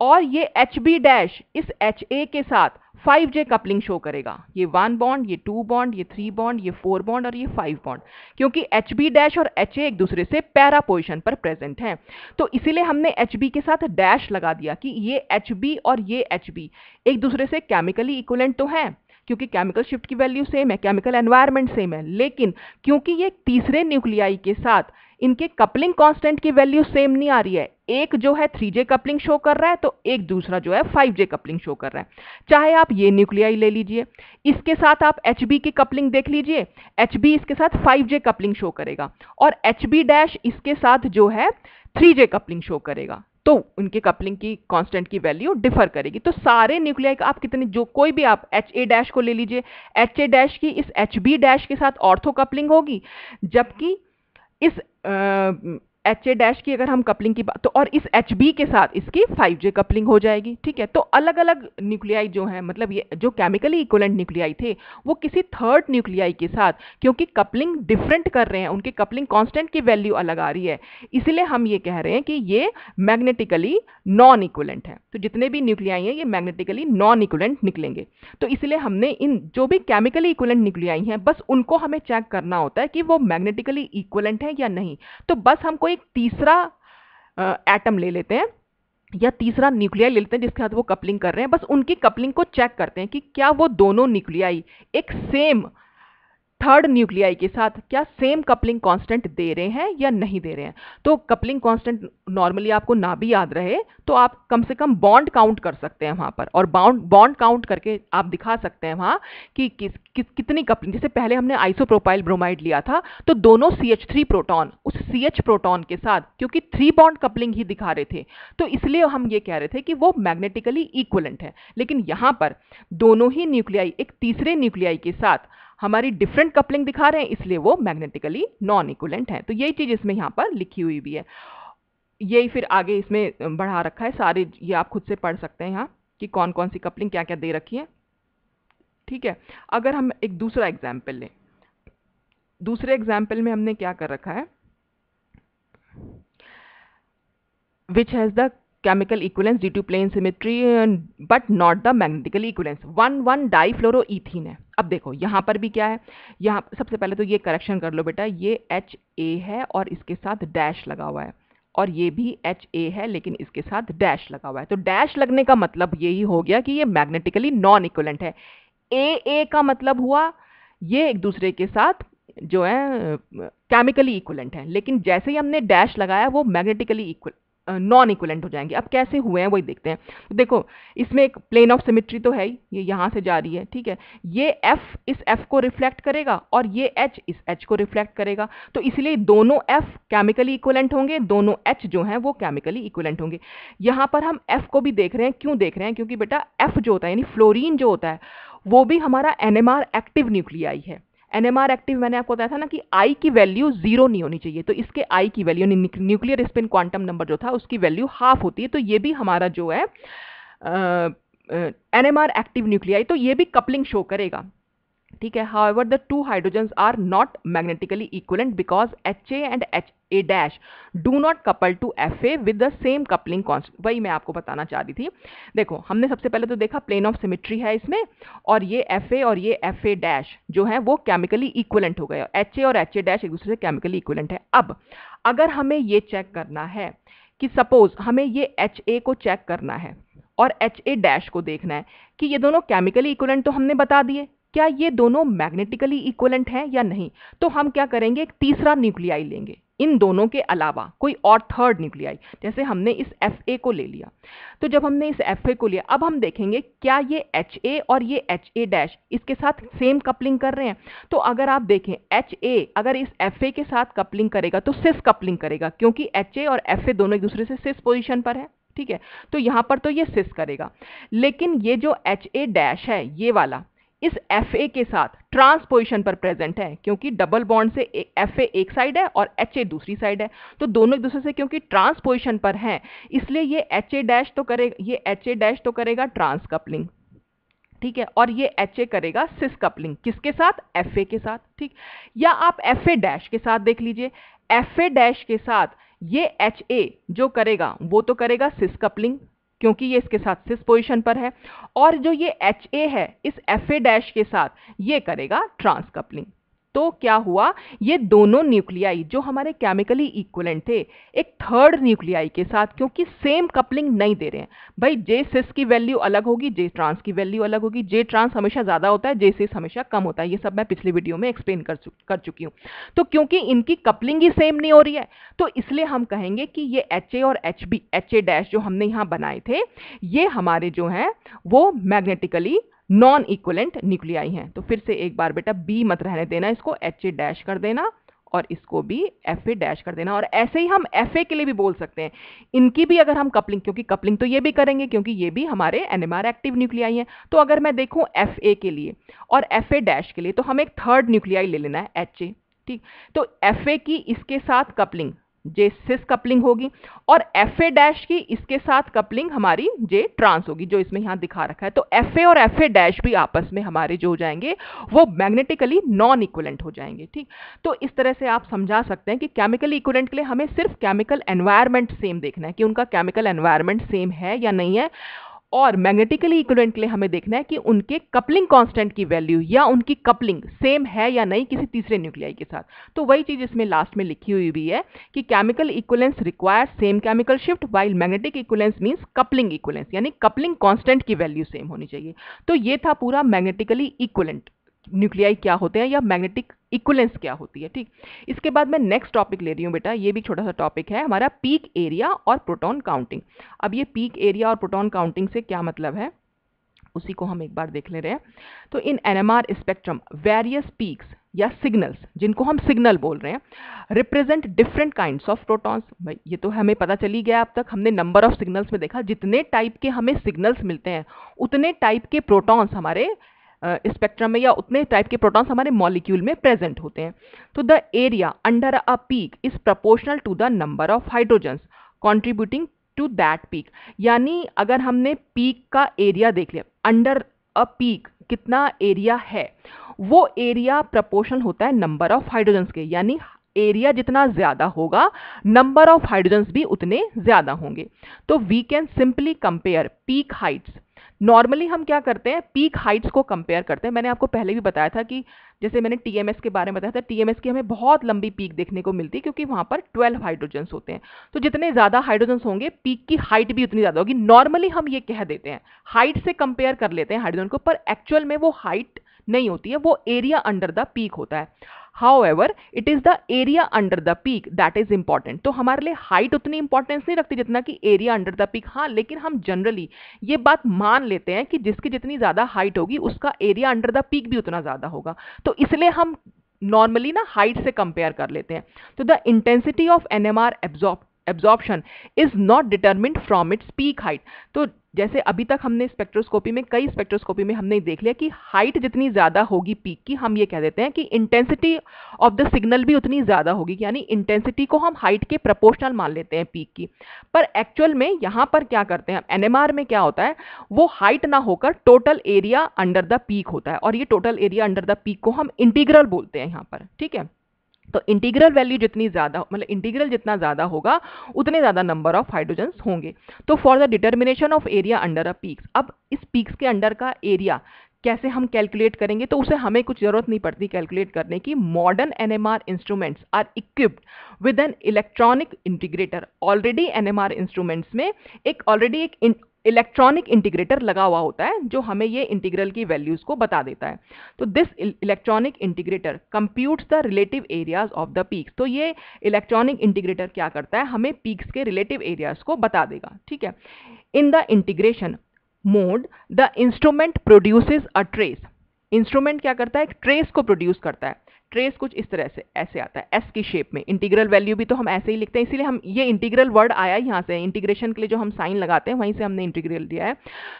और ये HB डैश इस HA के साथ 5J कपलिंग शो करेगा, ये 1 बॉन्ड, ये 2 बॉन्ड, ये 3 बॉन्ड, ये 4 बॉन्ड और ये 5 बॉन्ड, क्योंकि HB डैश और HA एक दूसरे से पैरा पोजीशन पर प्रेजेंट हैं। तो इसीलिए हमने HB के साथ डैश लगा दिया कि ये HB और ये HB एक दूसरे से केमिकली इक्विवेलेंट तो हैं, क्योंकि केमिकल शिफ्ट की वैल्यू सेम है, केमिकल एनवायरनमेंट सेम है, लेकिन क्योंकि ये तीसरे न्यूक्लियाई के साथ इनके कपलिंग कांस्टेंट की वैल्यू सेम नहीं आ रही है, एक जो है 3J कपलिंग शो कर रहा है तो एक दूसरा जो है 5J कपलिंग शो कर रहा है। चाहे आप ये न्यूक्लियाई ले लीजिए, इसके साथ आप HB की कपलिंग देख लीजिए, HB इसके साथ 5J कपलिंग शो करेगा और HB डैश इसके साथ जो है 3J कपलिंग शो करेगा, तो उनके कपलिंग की कांस्टेंट की वैल्यू डिफर करेगी। तो सारे न्यूक्लियाई आप कितने जो कोई भी आप HA डैश को ले लीजिए, HA डैश की इस HB डैश के साथ ऑर्थो कपलिंग होगी, जबकि इस HA डैश की अगर हम कपलिंग की बात तो और इस HB के साथ इसकी 5J कपलिंग हो जाएगी। ठीक है, तो अलग अलग न्यूक्लियाई जो हैं, मतलब ये जो केमिकली इक्विवेलेंट न्यूक्लियाई थे वो किसी थर्ड न्यूक्लियाई के साथ, क्योंकि कपलिंग डिफरेंट कर रहे हैं, उनके कपलिंग कांस्टेंट की वैल्यू अलग आ रही है, इसलिए हम ये कह रहे हैं कि ये मैग्नेटिकली नॉन इक्विवेलेंट है। तो जितने भी न्यूक्लियाई हैं ये मैग्नेटिकली नॉन इक्विवेलेंट निकलेंगे। तो इसलिए हमने इन जो भी केमिकली इक्विवेलेंट न्यूक्लियाई हैं बस उनको हमें चेक करना होता है कि वो मैग्नेटिकली इक्विवेलेंट है या नहीं। तो बस हमको तीसरा एटम ले लेते हैं या तीसरा न्यूक्लियाई ले लेते हैं जिसके साथ वो कपलिंग कर रहे हैं, बस उनकी कपलिंग को चेक करते हैं कि क्या वो दोनों न्यूक्लियाई एक सेम थर्ड न्यूक्लियाई के साथ क्या सेम कपलिंग कांस्टेंट दे रहे हैं या नहीं दे रहे हैं। तो कपलिंग कांस्टेंट नॉर्मली आपको ना भी याद रहे तो आप कम से कम बॉन्ड काउंट कर सकते हैं वहाँ पर, और बॉन्ड काउंट करके आप दिखा सकते हैं वहाँ कि कितनी कपलिंग। जैसे पहले हमने आइसोप्रोपाइल ब्रोमाइड लिया था तो दोनों CH3 प्रोटॉन उस CH प्रोटॉन के साथ, क्योंकि 3 बॉन्ड कपलिंग ही दिखा रहे थे तो इसलिए हम ये कह रहे थे कि वो मैग्नेटिकली इक्विवेलेंट है। लेकिन यहाँ पर दोनों ही न्यूक्लियाई एक तीसरे न्यूक्लियाई के साथ हमारी डिफरेंट कपलिंग दिखा रहे हैं, इसलिए वो मैग्नेटिकली नॉन इक्विवेलेंट है। तो यही चीज़ इसमें यहाँ पर लिखी हुई भी है, यही फिर आगे इसमें बढ़ा रखा है सारे, ये आप खुद से पढ़ सकते हैं यहाँ कि कौन कौन सी कपलिंग क्या क्या दे रखी है। ठीक है, अगर हम एक दूसरा एग्जाम्पल लें, दूसरे एग्जाम्पल में हमने क्या कर रखा है, which has the chemical equivalence due to plane symmetry but not the magnetic equivalence 1,1-difluoroethene है। अब देखो यहाँ पर भी क्या है, यहाँ सबसे पहले तो ये करेक्शन कर लो बेटा, ये HA है और इसके साथ डैश लगा हुआ है, और ये भी HA है लेकिन इसके साथ डैश लगा हुआ है। तो डैश लगने का मतलब यही हो गया कि ये मैग्नेटिकली नॉन इक्विवेलेंट है। AA का मतलब हुआ ये एक दूसरे के साथ जो है केमिकली इक्विवेलेंट है, लेकिन जैसे ही हमने डैश लगाया वो मैग्नेटिकली नॉन इक्विवेलेंट हो जाएंगे। अब कैसे हुए हैं वही देखते हैं। देखो इसमें एक प्लेन ऑफ सिमेट्री तो है ही, ये यहाँ से जा रही है। ठीक है, ये F इस F को रिफ्लेक्ट करेगा और ये H इस H को रिफ्लेक्ट करेगा, तो इसलिए दोनों F केमिकली इक्विवेलेंट होंगे, दोनों H जो हैं वो केमिकली इक्विवेलेंट होंगे। यहाँ पर हम F को भी देख रहे हैं, क्यों देख रहे हैं, क्योंकि बेटा F जो होता है यानी फ्लोरीन जो होता है वो भी हमारा NMR एक्टिव न्यूक्लियाई है। NMR एक्टिव मैंने आपको बताया था ना कि I की वैल्यू 0 नहीं होनी चाहिए, तो इसके I की value nuclear spin quantum number जो था उसकी वैल्यू 1/2 होती है। तो ये भी हमारा जो है NMR एक्टिव न्यूक्लियाई, तो ये भी कपलिंग शो करेगा। ठीक है, however the 2 hydrogens are not magnetically equivalent because HA and HA dash do not couple to FA with the same coupling constant. वही मैं आपको बताना चाह रही थी। देखो हमने सबसे पहले तो देखा प्लेन ऑफ सिमेट्री है इसमें, और ये FA और ये FA डैश जो है वो केमिकली इक्विवेलेंट हो गए, HA और HA डैश एक दूसरे से केमिकली इक्विवेलेंट है। अब अगर हमें ये चेक करना है कि सपोज हमें ये HA को चेक करना है और HA डैश को देखना है कि ये दोनों केमिकली इक्विवेलेंट तो हमने बता दिए, क्या ये दोनों मैग्नेटिकली इक्विवेलेंट हैं या नहीं। तो हम क्या करेंगे, एक तीसरा न्यूक्लियाई लेंगे इन दोनों के अलावा कोई और थर्ड न्यूक्लियाई। जैसे हमने इस FA को ले लिया, तो जब हमने इस FA को लिया अब हम देखेंगे क्या ये HA और ये HA डैश इसके साथ सेम कपलिंग कर रहे हैं। तो अगर आप देखें HA अगर इस FA के साथ कपलिंग करेगा तो सिस कपलिंग करेगा, क्योंकि HA और FA दोनों एक दूसरे से सिस पोजिशन पर है। ठीक है, तो यहाँ पर तो ये सिस करेगा, लेकिन ये जो HA डैश है ये वाला इस FA के साथ ट्रांस पोजिशन पर प्रेजेंट है, क्योंकि डबल बॉन्ड से FA एक साइड है और HA दूसरी साइड है, तो दोनों एक दूसरे से क्योंकि ट्रांस पोजिशन पर हैं इसलिए ये HA डैश तो करेगा ट्रांस कपलिंग। ठीक है, और ये HA करेगा सिस कपलिंग, किसके साथ, FA के साथ। ठीक, या आप FA डैश के साथ देख लीजिए, FA डैश के साथ ये HA जो करेगा वो तो करेगा सिस कपलिंग, क्योंकि ये इसके साथ सिस पोजीशन पर है, और जो ये HA है इस FA डैश के साथ ये करेगा ट्रांस कपलिंग। तो क्या हुआ, ये दोनों न्यूक्लियाई जो हमारे केमिकली इक्विवेलेंट थे एक थर्ड न्यूक्लियाई के साथ, क्योंकि सेम कपलिंग नहीं दे रहे हैं भाई, जे सिस की वैल्यू अलग होगी, जे ट्रांस की वैल्यू अलग होगी, जे ट्रांस हमेशा ज़्यादा होता है, जे सिस हमेशा कम होता है, ये सब मैं पिछली वीडियो में एक्सप्लेन कर चुकी हूँ। तो क्योंकि इनकी कपलिंग ही सेम नहीं हो रही है तो इसलिए हम कहेंगे कि ये एच ए और H B, H A dash जो हमने यहाँ बनाए थे ये हमारे जो हैं वो मैग्नेटिकली नॉन इक्वलेंट न्यूक्लियाई हैं। तो फिर से एक बार बेटा बी मत रहने देना, इसको एच ए डैश कर देना और इसको भी एफ ए डैश कर देना। और ऐसे ही हम एफ ए के लिए भी बोल सकते हैं, इनकी भी अगर हम कपलिंग, क्योंकि कपलिंग तो ये भी करेंगे क्योंकि ये भी हमारे एनएमआर एक्टिव न्यूक्लियाई हैं, तो अगर मैं देखूँ एफ ए के लिए और एफ ए डैश के लिए तो हमें एक थर्ड न्यूक्लियाई ले लेना है एच ए, ठीक। तो एफ ए की इसके साथ कपलिंग जे सिस कपलिंग होगी और एफ ए डैश की इसके साथ कपलिंग हमारी जे ट्रांस होगी जो इसमें यहाँ दिखा रखा है। तो एफ ए और एफ ए डैश भी आपस में हमारे जो हो जाएंगे वो मैग्नेटिकली नॉन इक्विवेलेंट हो जाएंगे, ठीक। तो इस तरह से आप समझा सकते हैं कि केमिकली इक्विवेलेंट के लिए हमें सिर्फ केमिकल एनवायरनमेंट सेम देखना है कि उनका केमिकल एनवायरनमेंट सेम है या नहीं है, और मैग्नेटिकली इक्विवेलेंट के लिए हमें देखना है कि उनके कपलिंग कांस्टेंट की वैल्यू या उनकी कपलिंग सेम है या नहीं किसी तीसरे न्यूक्लियाई के साथ। तो वही चीज़ इसमें लास्ट में लिखी हुई भी है कि chemical equivalence requires same chemical shift while magnetic equivalence means coupling equivalence, यानी कपलिंग कांस्टेंट की वैल्यू सेम होनी चाहिए। तो ये था पूरा मैग्नेटिकली इक्विवेलेंट न्यूक्लियाई क्या होते हैं या मैग्नेटिक इक्विवेलेंस क्या होती है, ठीक। इसके बाद मैं नेक्स्ट टॉपिक ले रही हूँ बेटा, ये भी छोटा सा टॉपिक है हमारा, पीक एरिया और प्रोटॉन काउंटिंग। अब ये पीक एरिया और प्रोटॉन काउंटिंग से क्या मतलब है उसी को हम एक बार देख ले रहे हैं। तो in NMR spectrum various peaks या सिग्नल्स, जिनको हम सिग्नल बोल रहे हैं, represent different kinds of protons. भाई ये तो हमें पता चली गया, अब तक हमने नंबर ऑफ सिग्नल्स में देखा, जितने टाइप के हमें सिग्नल्स मिलते हैं उतने टाइप के प्रोटॉन्स हमारे स्पेक्ट्रम में या उतने टाइप के प्रोटॉन्स हमारे मॉलिक्यूल में प्रेजेंट होते हैं। तो the area under a peak is proportional to the number of hydrogens contributing to that peak, यानी अगर हमने पीक का एरिया देख लिया, अंडर अ पीक कितना एरिया है, वो एरिया प्रोपोर्शनल होता है नंबर ऑफ हाइड्रोजन्स के, यानी एरिया जितना ज़्यादा होगा नंबर ऑफ हाइड्रोजन्स भी उतने ज़्यादा होंगे। तो we can simply compare peak heights. Normally हम क्या करते हैं, पीक हाइट्स को कंपेयर करते हैं। मैंने आपको पहले भी बताया था कि जैसे मैंने टीएमएस के बारे में बताया था, टीएमएस की हमें बहुत लंबी पीक देखने को मिलती है क्योंकि वहाँ पर 12 हाइड्रोजन्स होते हैं। तो जितने ज़्यादा हाइड्रोजन्स होंगे पीक की हाइट भी उतनी ज़्यादा होगी। नॉर्मली हम ये कह देते हैं, हाइट से कंपेयर कर लेते हैं हाइड्रोजन को, पर एक्चुअल में वो हाइट नहीं होती है, वो एरिया अंडर द पीक होता है। However, it is the area under the peak that is important। तो हमारे लिए हाइट उतनी इंपॉर्टेंस नहीं रखती जितना कि एरिया अंडर द पीक। हाँ, लेकिन हम जनरली ये बात मान लेते हैं कि जिसकी जितनी ज़्यादा हाइट होगी उसका एरिया अंडर द पीक भी उतना ज़्यादा होगा, तो इसलिए हम नॉर्मली ना हाइट से कंपेयर कर लेते हैं। तो the intensity of NMR absorption is not determined from its peak height. तो जैसे अभी तक हमने स्पेक्ट्रोस्कोपी में, कई स्पेक्ट्रोस्कोपी में हमने देख लिया कि हाइट जितनी ज़्यादा होगी पीक की, हम ये कह देते हैं कि इंटेंसिटी ऑफ द सिग्नल भी उतनी ज़्यादा होगी, यानी इंटेंसिटी को हम हाइट के प्रोपोर्शनल मान लेते हैं पीक की। पर एक्चुअल में यहाँ पर क्या करते हैं, एनएमआर में क्या होता है, वो हाइट ना होकर total area under the peak होता है, और ये total area under the peak को हम इंटीग्रल बोलते हैं यहाँ पर, ठीक है। तो इंटीग्रल वैल्यू जितनी ज़्यादा, मतलब इंटीग्रल जितना ज़्यादा होगा उतने ज़्यादा नंबर ऑफ हाइड्रोजन्स होंगे। तो for the determination of area under a peaks, अब इस पीक्स के अंडर का एरिया कैसे हम कैलकुलेट करेंगे, तो उसे हमें कुछ ज़रूरत नहीं पड़ती कैलकुलेट करने की। Modern NMR instruments are equipped with an electronic integrator. Already NMR instruments में एक इलेक्ट्रॉनिक इंटीग्रेटर लगा हुआ होता है जो हमें ये इंटीग्रल की वैल्यूज़ को बता देता है। तो this electronic integrator computes the relative areas of the peaks. तो ये इलेक्ट्रॉनिक इंटीग्रेटर क्या करता है, हमें पीक्स के रिलेटिव एरियाज को बता देगा, ठीक है। In the integration mode the instrument produces a trace. Instrument क्या करता है, एक ट्रेस को प्रोड्यूस करता है। ट्रेस कुछ इस तरह से ऐसे आता है, एस की शेप में। इंटीग्रल वैल्यू भी तो हम ऐसे ही लिखते हैं, इसीलिए हम ये इंटीग्रल वर्ड आया यहाँ से, इंटीग्रेशन के लिए जो हम साइन लगाते हैं वहीं से हमने इंटीग्रल दिया है।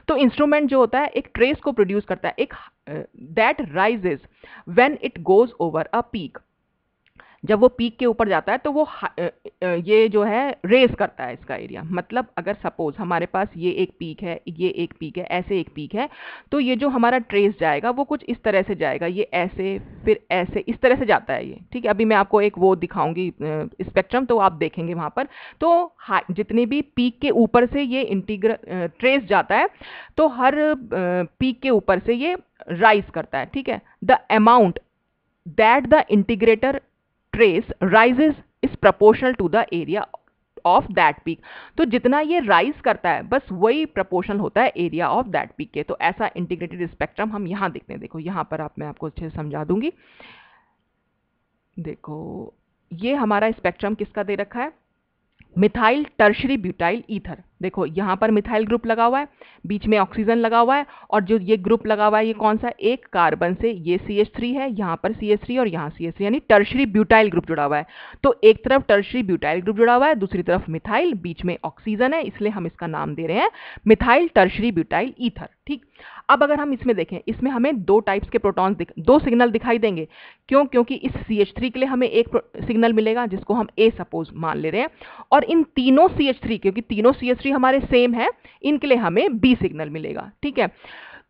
तो इंस्ट्रूमेंट जो होता है एक ट्रेस को प्रोड्यूस करता है, एक that rises when it goes over a peak. जब वो पीक के ऊपर जाता है तो वो ये जो है रेज करता है इसका एरिया। मतलब अगर सपोज हमारे पास ये एक पीक है, ये एक पीक है, ऐसे एक पीक है, तो ये जो हमारा ट्रेस जाएगा वो कुछ इस तरह से जाएगा, ये ऐसे फिर ऐसे, इस तरह से जाता है ये, ठीक है। अभी मैं आपको एक वो दिखाऊंगी स्पेक्ट्रम, तो आप देखेंगे वहाँ पर। तो जितने भी पीक के ऊपर से ये इंटीग्रल ट्रेस जाता है तो हर पीक के ऊपर से ये राइज करता है, ठीक है। The amount that the integrator trace rises is proportional to the area of that peak. तो जितना ये राइज करता है बस वही प्रपोर्शन होता है एरिया ऑफ दैट पीक के. तो ऐसा इंटीग्रेटेड स्पेक्ट्रम हम यहां देखते हैं. देखो यहां पर मैं आपको अच्छे से समझा दूंगी. देखो ये हमारा स्पेक्ट्रम किसका दे रखा है, मिथाइल टर्शरी ब्यूटाइल ईथर. देखो यहाँ पर मिथाइल ग्रुप लगा हुआ है, बीच में ऑक्सीजन लगा हुआ है, और जो ये ग्रुप लगा हुआ है ये कौन सा, एक कार्बन से ये CH3 है, यहाँ पर CH3 और यहाँ CH3, यानी टर्शरी ब्यूटाइल ग्रुप जुड़ा हुआ है. तो एक तरफ टर्शरी ब्यूटाइल ग्रुप जुड़ा हुआ है, दूसरी तरफ मिथाइल, बीच में ऑक्सीजन है, इसलिए हम इसका नाम दे रहे हैं मिथाइल टर्शरी ब्यूटाइल ईथर. ठीक. अब अगर हम इसमें देखें, इसमें हमें दो टाइप्स के प्रोटॉन्स दो सिग्नल दिखाई देंगे. क्यों? क्योंकि इस CH3 के लिए हमें एक सिग्नल मिलेगा जिसको हम A सपोज मान ले रहे हैं, और इन तीनों CH3, क्योंकि तीनों CH3 हमारे सेम है, इनके लिए हमें B सिग्नल मिलेगा. ठीक है.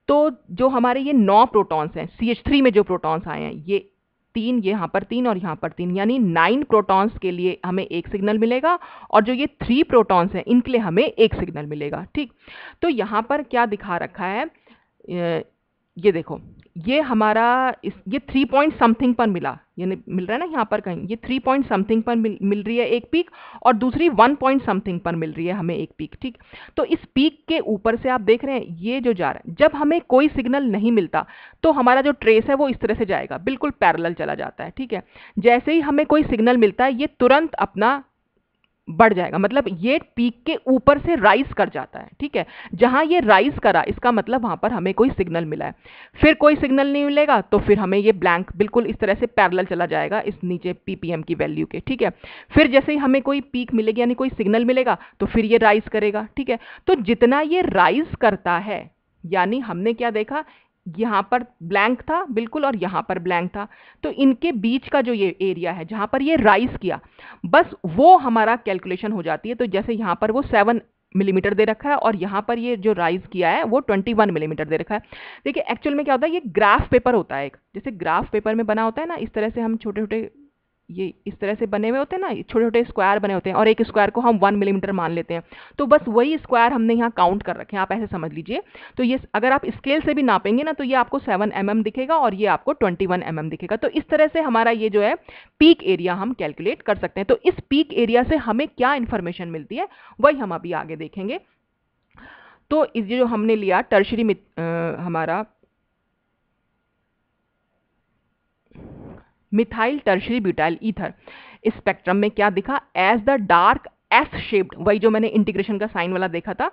तो जो हमारे ये 9 प्रोटॉन्स हैं CH3 में, जो प्रोटॉन्स आए हैं ये 3, यहाँ पर 3 और यहाँ पर 3, यानी 9 प्रोटॉन्स के लिए हमें एक सिग्नल मिलेगा, और जो ये 3 प्रोटॉन्स हैं इनके लिए हमें एक सिग्नल मिलेगा. ठीक. तो यहाँ पर क्या दिखा रखा है, ये देखो ये हमारा ये 3 पॉइंट समथिंग पर मिला, यानी मिल रहा है ना यहाँ पर कहीं, ये 3 पॉइंट समथिंग पर मिल रही है एक पीक, और दूसरी 1 पॉइंट समथिंग पर मिल रही है हमें एक पीक. ठीक. तो इस पीक के ऊपर से आप देख रहे हैं ये जो जा रहा है, जब हमें कोई सिग्नल नहीं मिलता तो हमारा जो ट्रेस है वो इस तरह से जाएगा, बिल्कुल पैरेलल चला जाता है. ठीक है. जैसे ही हमें कोई सिग्नल मिलता है ये तुरंत अपना बढ़ जाएगा, मतलब ये पीक के ऊपर से राइज कर जाता है. ठीक है. जहाँ ये राइज करा इसका मतलब वहाँ पर हमें कोई सिग्नल मिला है, फिर कोई सिग्नल नहीं मिलेगा तो फिर हमें ये ब्लैंक बिल्कुल इस तरह से पैरेलल चला जाएगा इस नीचे ppm की वैल्यू के. ठीक है. फिर जैसे ही हमें कोई पीक मिलेगी यानी कोई सिग्नल मिलेगा तो फिर ये राइज करेगा. ठीक है. तो जितना ये राइज करता है, यानी हमने क्या देखा, यहाँ पर ब्लैंक था बिल्कुल और यहाँ पर ब्लैंक था, तो इनके बीच का जो ये एरिया है जहाँ पर ये राइज किया बस वो हमारा कैलकुलेशन हो जाती है. तो जैसे यहाँ पर वो 7 मिलीमीटर दे रखा है और यहाँ पर ये जो राइज किया है वो 21 मिलीमीटर दे रखा है. देखिए एक्चुअल में क्या होता है, ये ग्राफ पेपर होता है एक, जैसे ग्राफ पेपर में बना होता है ना इस तरह से, हम छोटे छोटे ये इस तरह से बने हुए होते हैं ना, छोटे छोटे स्क्वायर बने होते हैं और एक स्क्वायर को हम 1 मिलीमीटर मान लेते हैं, तो बस वही स्क्वायर हमने यहाँ काउंट कर रखे हैं, आप ऐसे समझ लीजिए. तो ये अगर आप स्केल से भी नापेंगे ना तो ये आपको 7 mm दिखेगा और ये आपको 21 mm दिखेगा. तो इस तरह से हमारा ये जो है पीक एरिया हम कैलकुलेट कर सकते हैं. तो इस पीक एरिया से हमें क्या इन्फॉर्मेशन मिलती है वही हम अभी आगे देखेंगे. तो इस जो हमने लिया टर्शरी में हमारा methyl tertiary butyl ether spectrum में क्या दिखा, as the dark S shaped, वही जो मैंने इंटीग्रेशन का साइन वाला देखा था,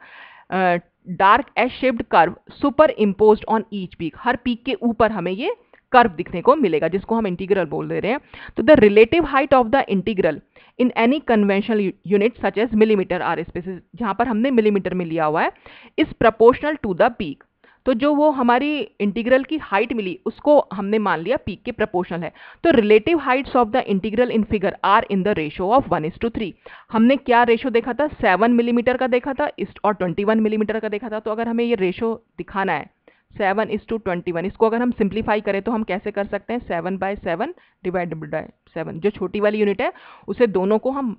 dark S shaped curve superimposed on each peak, हर पीक के ऊपर हमें ये कर्व दिखने को मिलेगा जिसको हम इंटीग्रल बोल दे रहे हैं. तो the relative height of the integral in any conventional unit such as millimetre or spaces, जहाँ पर हमने मिलीमीटर में लिया हुआ है, is proportional to the peak. तो जो वो हमारी इंटीग्रल की हाइट मिली उसको हमने मान लिया पीक के प्रपोर्शनल है. तो relative heights of the integral in figure are in the ratio of 1:3. हमने क्या रेशो देखा था, 7 मिलीमीटर का देखा था और 21 मिलीमीटर का देखा था. तो अगर हमें ये रेशो दिखाना है 7:21, इसको अगर हम सिंप्लीफाई करें तो हम कैसे कर सकते हैं, 7/7 डिवाइड बाय 7, जो छोटी वाली यूनिट है उसे दोनों को हम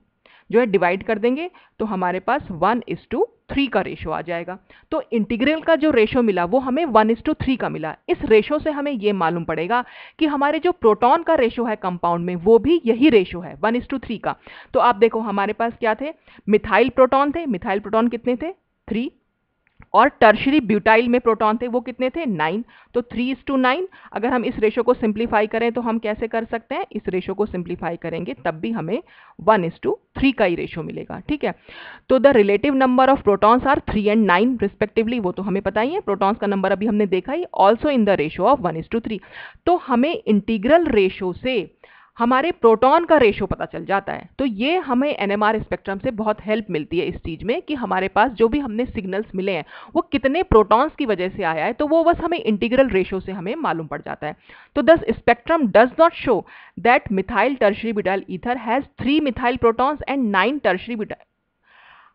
जो है डिवाइड कर देंगे तो हमारे पास 1:3 का रेशो आ जाएगा. तो इंटीग्रल का जो रेशो मिला वो हमें 1:3 का मिला. इस रेशो से हमें ये मालूम पड़ेगा कि हमारे जो प्रोटॉन का रेशो है कंपाउंड में वो भी यही रेशो है 1:3 का. तो आप देखो हमारे पास क्या थे, मिथाइल प्रोटॉन थे, मिथाइल प्रोटॉन कितने थे 3, और टर्शरी ब्यूटाइल में प्रोटॉन थे वो कितने थे 9. तो 3:9. अगर हम इस रेशो को सिंप्लीफाई करें तो हम कैसे कर सकते हैं, इस रेशो को सिंप्लीफाई करेंगे तब भी हमें 1:3 का ही रेशो मिलेगा. ठीक है. तो the relative number of protons are 3 और 9 रिस्पेक्टिवली, वो तो हमें पता ही है, प्रोटॉन्स का नंबर अभी हमने देखा ही, also in the ratio of 1:3. तो हमें इंटीग्रल रेशो से हमारे प्रोटॉन का रेशो पता चल जाता है. तो ये हमें एनएमआर स्पेक्ट्रम से बहुत हेल्प मिलती है इस चीज़ में कि हमारे पास जो भी हमने सिग्नल्स मिले हैं वो कितने प्रोटॉन्स की वजह से आया है, तो वो बस हमें इंटीग्रल रेशो से हमें मालूम पड़ जाता है. तो this spectrum does not show that methyl tertiary butyl ether has 3 methyl protons and 9 tertiary butyl.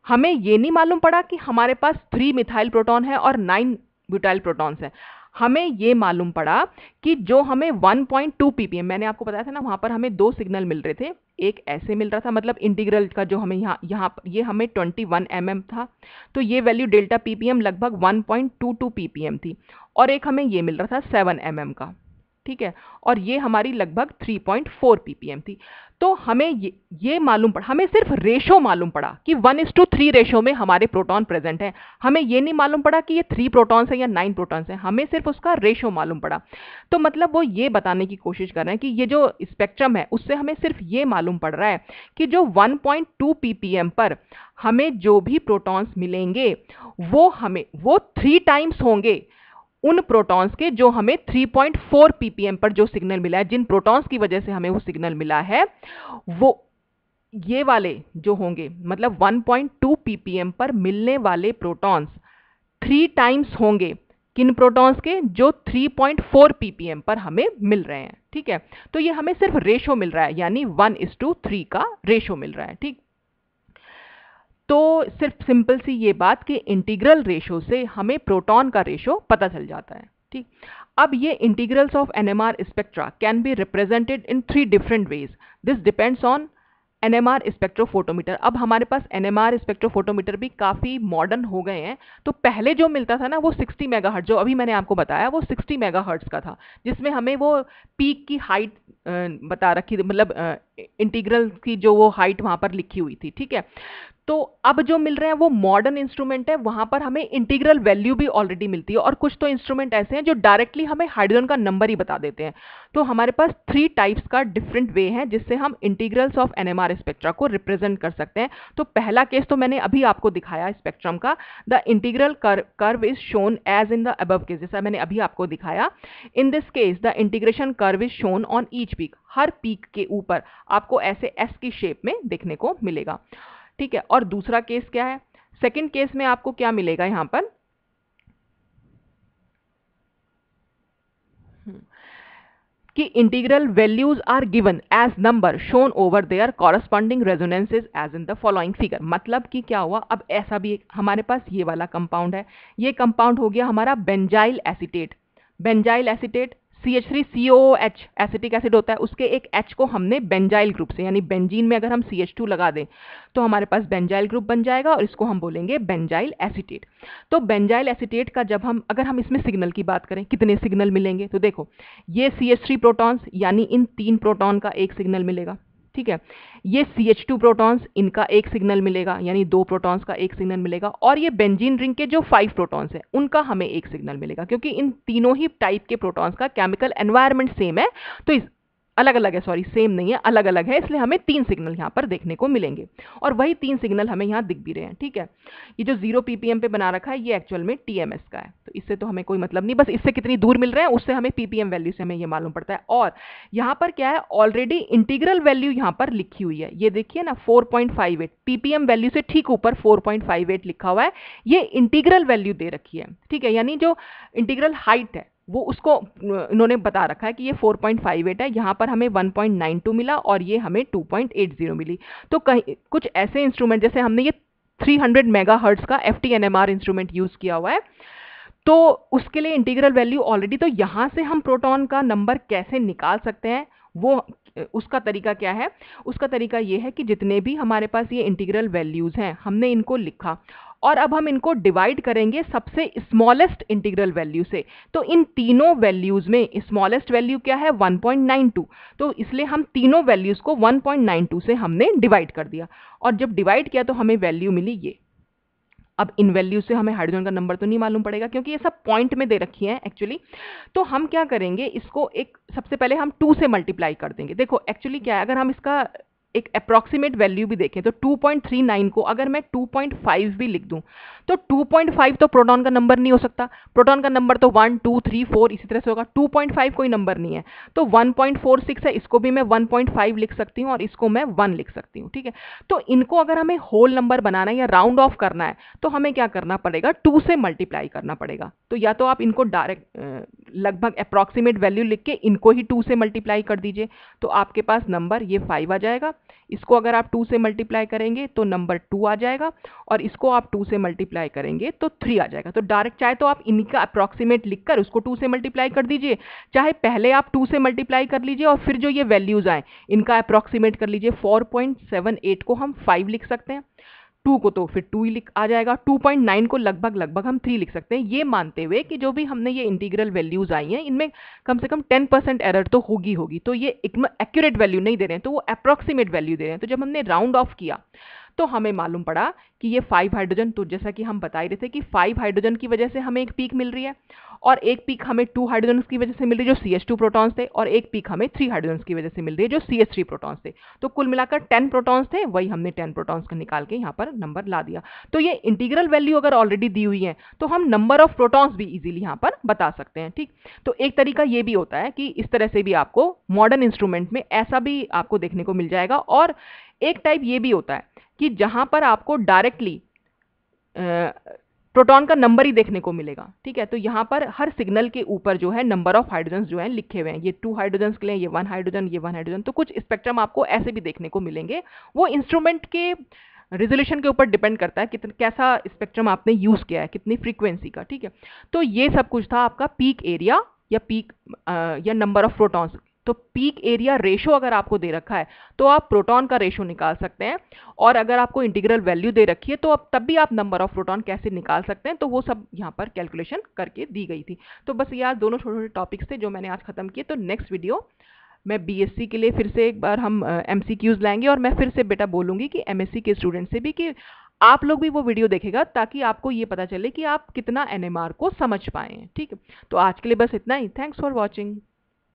हमें ये नहीं मालूम पड़ा कि हमारे पास 3 मिथाइल प्रोटॉन है और 9 ब्यूटाइल प्रोटॉन्स है. हमें ये मालूम पड़ा कि जो हमें 1.2 ppm, मैंने आपको बताया था ना वहाँ पर हमें 2 सिग्नल मिल रहे थे, एक ऐसे मिल रहा था, मतलब इंटीग्रल का जो हमें ये हमें 21 mm था, तो ये वैल्यू डेल्टा ppm लगभग 1.22 ppm थी, और एक हमें ये मिल रहा था 7 mm का. ठीक है, और ये हमारी लगभग 3.4 ppm थी। तो हमें ये मालूम पड़ा, हमें सिर्फ रेशो मालूम पड़ा कि 1:3 रेशो में हमारे प्रोटॉन प्रेजेंट हैं। हमें ये नहीं मालूम पड़ा कि ये 3 प्रोटॉन्स हैं या 9 प्रोटॉन्स हैं, हमें सिर्फ उसका रेशो मालूम पड़ा। तो मतलब वो ये बताने की कोशिश कर रहे हैं कि ये जो स्पेक्ट्रम है उससे हमें सिर्फ ये मालूम पड़ रहा है कि जो 1.2 ppm पर हमें जो भी प्रोटॉन्स मिलेंगे वो 3 टाइम्स होंगे उन प्रोटॉन्स के जो हमें 3.4 ppm पर जो सिग्नल मिला है, जिन प्रोटॉन्स की वजह से हमें वो सिग्नल मिला है, वो ये वाले जो होंगे, मतलब 1.2 ppm पर मिलने वाले प्रोटॉन्स 3 टाइम्स होंगे किन प्रोटॉन्स के जो 3.4 ppm पर हमें मिल रहे हैं। ठीक है, तो ये हमें सिर्फ रेशो मिल रहा है, यानी 1:3 का रेशो मिल रहा है। ठीक, तो सिर्फ सिंपल सी ये बात कि इंटीग्रल रेशो से हमें प्रोटॉन का रेशो पता चल जाता है। ठीक, अब ये integrals of NMR spectra can be represented in 3 different ways, this depends on NMR spectrophotometer. अब हमारे पास एनएमआर स्पेक्ट्रोफोटोमीटर भी काफ़ी मॉडर्न हो गए हैं। तो पहले जो मिलता था ना वो 60 मेगाहर्ट्ज, जो अभी मैंने आपको बताया वो 60 मेगाहर्ट्ज का था, जिसमें हमें वो पीक की हाइट बता रखी, मतलब इंटीग्रल की जो वो हाइट वहाँ पर लिखी हुई थी। ठीक है, तो अब जो मिल रहे हैं वो मॉडर्न इंस्ट्रूमेंट है, वहाँ पर हमें इंटीग्रल वैल्यू भी ऑलरेडी मिलती है, और कुछ तो इंस्ट्रूमेंट ऐसे हैं जो डायरेक्टली हमें हाइड्रोजन का नंबर ही बता देते हैं। तो हमारे पास 3 टाइप्स का डिफरेंट वे है जिससे हम इंटीग्रल्स ऑफ एनएमआर स्पेक्ट्रा को रिप्रेजेंट कर सकते हैं। तो पहला केस तो मैंने अभी आपको दिखाया स्पेक्ट्रम का, the integral curve is shown as in the above case, जैसा मैंने अभी आपको दिखाया। In this case the integration curve is shown on each peak, हर पीक के ऊपर आपको ऐसे एस की शेप में देखने को मिलेगा। ठीक है, और दूसरा केस क्या है, सेकंड केस में आपको क्या मिलेगा यहां पर, कि integral values are given as number shown over their corresponding resonances as in the following figure. मतलब कि क्या हुआ, अब ऐसा भी हमारे पास ये वाला कंपाउंड है, ये कंपाउंड हो गया हमारा benzyl acetate. Benzyl acetate CH3COOH acetic acid होता है, उसके एक H को हमने बेंजाइल ग्रुप से, यानी बेंजीन में अगर हम CH2 लगा दें तो हमारे पास बेंजाइल ग्रुप बन जाएगा, और इसको हम बोलेंगे बेंजाइल एसिटेट। तो बेंजाइल एसिटेट का जब हम, अगर हम इसमें सिग्नल की बात करें कितने सिग्नल मिलेंगे, तो देखो ये CH3 प्रोटॉन्स, यानी इन 3 प्रोटॉन का एक सिग्नल मिलेगा। ठीक है, ये CH2 प्रोटॉन्स, इनका एक सिग्नल मिलेगा, यानी 2 प्रोटॉन्स का एक सिग्नल मिलेगा, और ये बेंजीन रिंग के जो 5 प्रोटॉन्स हैं उनका हमें एक सिग्नल मिलेगा, क्योंकि इन तीनों ही टाइप के प्रोटॉन्स का केमिकल एनवायरनमेंट सेम है, तो अलग अलग है, सॉरी सेम नहीं है, अलग अलग है, इसलिए हमें 3 सिग्नल यहाँ पर देखने को मिलेंगे, और वही 3 सिग्नल हमें यहाँ दिख भी रहे हैं। ठीक है, ये जो 0 ppm पे बना रखा है ये एक्चुअल में TMS का है, तो इससे तो हमें कोई मतलब नहीं, बस इससे कितनी दूर मिल रहे हैं उससे हमें ppm वैल्यू से हमें ये मालूम पड़ता है। और यहाँ पर क्या है, ऑलरेडी इंटीग्रल वैल्यू यहाँ पर लिखी हुई है, ये देखिए ना 4.58 ppm वैल्यू से ठीक ऊपर 4.58 लिखा हुआ है, ये इंटीग्रल वैल्यू दे रखी है। ठीक है, यानी जो इंटीग्रल हाइट है वो उसको इन्होंने बता रखा है कि ये 4.58 है, यहाँ पर हमें 1.92 मिला और ये हमें 2.80 मिली। तो कहीं कुछ ऐसे इंस्ट्रूमेंट, जैसे हमने ये 300 मेगाहर्ट्ज का FT NMR इंस्ट्रूमेंट यूज़ किया हुआ है, तो उसके लिए इंटीग्रल वैल्यू ऑलरेडी, तो यहाँ से हम प्रोटॉन का नंबर कैसे निकाल सकते हैं, वो उसका तरीका क्या है, उसका तरीका ये है कि जितने भी हमारे पास ये इंटीग्रल वैल्यूज़ हैं हमने इनको लिखा, और अब हम इनको डिवाइड करेंगे सबसे स्मॉलेस्ट इंटीग्रल वैल्यू से। तो इन तीनों वैल्यूज़ में स्मॉलेस्ट वैल्यू क्या है 1.92, तो इसलिए हम तीनों वैल्यूज़ को 1.92 से हमने डिवाइड कर दिया, और जब डिवाइड किया तो हमें वैल्यू मिली ये। अब इन वैल्यू से हमें हाइड्रोजन का नंबर तो नहीं मालूम पड़ेगा क्योंकि ये सब पॉइंट में दे रखी हैं एक्चुअली। तो हम क्या करेंगे, इसको एक सबसे पहले हम 2 से मल्टीप्लाई कर देंगे। देखो एक्चुअली क्या है, अगर हम इसका एक अप्रॉक्सीमेट वैल्यू भी देखें तो 2.39 को अगर मैं 2.5 भी लिख दूं तो 2.5 तो प्रोटॉन का नंबर नहीं हो सकता, प्रोटॉन का नंबर तो 1, 2, 3, 4 इसी तरह से होगा, 2.5 कोई नंबर नहीं है। तो 1.46 है, इसको भी मैं 1.5 लिख सकती हूँ और इसको मैं 1 लिख सकती हूँ। ठीक है, तो इनको अगर हमें होल नंबर बनाना है या राउंड ऑफ करना है तो हमें क्या करना पड़ेगा, 2 से मल्टीप्लाई करना पड़ेगा। तो या तो आप इनको डायरेक्ट लगभग अप्रॉक्सीमेट वैल्यू लिख के इनको ही 2 से मल्टीप्लाई कर दीजिए, तो आपके पास नंबर ये 5 आ जाएगा। इसको अगर आप 2 से मल्टीप्लाई करेंगे तो नंबर 2 आ जाएगा, और इसको आप 2 से मल्टीप्लाई करेंगे तो 3 आ जाएगा। तो डायरेक्ट चाहे तो आप इनका अप्रॉक्सीमेट लिखकर उसको 2 से मल्टीप्लाई कर दीजिए, चाहे पहले आप 2 से मल्टीप्लाई कर लीजिए और फिर जो ये वैल्यूज़ आएँ इनका अप्रॉक्सीमेट कर लीजिए। 4.78 को हम 5 लिख सकते हैं, 2 को, तो फिर 2 ही लिख आ जाएगा। 2.9 को लगभग हम 3 लिख सकते हैं, ये मानते हुए कि जो भी हमने ये इंटीग्रल वैल्यूज़ आई हैं इनमें कम से कम 10% एरर तो होगी। तो ये एक्यूरेट वैल्यू नहीं दे रहे हैं, तो वो अप्रॉक्सीमेट वैल्यू दे रहे हैं। तो जब हमने राउंड ऑफ किया तो हमें मालूम पड़ा कि ये 5 हाइड्रोजन, तो जैसा कि हम बता ही रहे थे कि 5 हाइड्रोजन की वजह से हमें एक पीक मिल रही है, और एक पीक हमें 2 हाइड्रोजन की वजह से मिल रही है जो CH2 प्रोटॉन्स थे, और एक पीक हमें 3 हाइड्रोजन की वजह से मिल रही है जो CH3 प्रोटॉन्स थे। तो कुल मिलाकर 10 प्रोटॉन्स थे, वही हमने 10 प्रोटॉन्स का निकाल के यहाँ पर नंबर ला दिया। तो ये इंटीग्रल वैल्यू अगर ऑलरेडी दी हुई है तो हम नंबर ऑफ प्रोटॉन्स भी इजीली यहाँ पर बता सकते हैं। ठीक, तो एक तरीका ये भी होता है कि इस तरह से भी आपको मॉडर्न इंस्ट्रूमेंट में ऐसा भी आपको देखने को मिल जाएगा। और एक टाइप ये भी होता है कि जहाँ पर आपको डायरेक्टली प्रोटॉन का नंबर ही देखने को मिलेगा। ठीक है, तो यहाँ पर हर सिग्नल के ऊपर जो है नंबर ऑफ हाइड्रोजन्स जो है लिखे हुए हैं, ये 2 हाइड्रोजन्स के लिए, ये 1 हाइड्रोजन, ये 1 हाइड्रोजन। तो कुछ स्पेक्ट्रम आपको ऐसे भी देखने को मिलेंगे, वो इंस्ट्रूमेंट के रिजोल्यूशन के ऊपर डिपेंड करता है कितना कैसा स्पेक्ट्रम आपने यूज़ किया है, कितनी फ्रीक्वेंसी का। ठीक है, तो ये सब कुछ था आपका पीक एरिया या पीक या नंबर ऑफ प्रोटॉन्स। तो पीक एरिया रेशो अगर आपको दे रखा है तो आप प्रोटॉन का रेशो निकाल सकते हैं, और अगर आपको इंटीग्रल वैल्यू दे रखी है तो आप तब भी आप नंबर ऑफ प्रोटॉन कैसे निकाल सकते हैं, तो वो सब यहाँ पर कैलकुलेशन करके दी गई थी। तो बस ये आज दोनों छोटे छोटे टॉपिक्स थे जो मैंने आज ख़त्म किए। तो नेक्स्ट वीडियो मैं बीएससी के लिए फिर से एक बार हम एमसीक्यूज़ लाएंगे, और मैं फिर से बेटा बोलूँगी कि एमएससी के स्टूडेंट से भी कि आप लोग भी वो वीडियो देखेगा ताकि आपको ये पता चले कि आप कितना एनएमआर को समझ पाएँ। ठीक, तो आज के लिए बस इतना ही। Thanks for watching.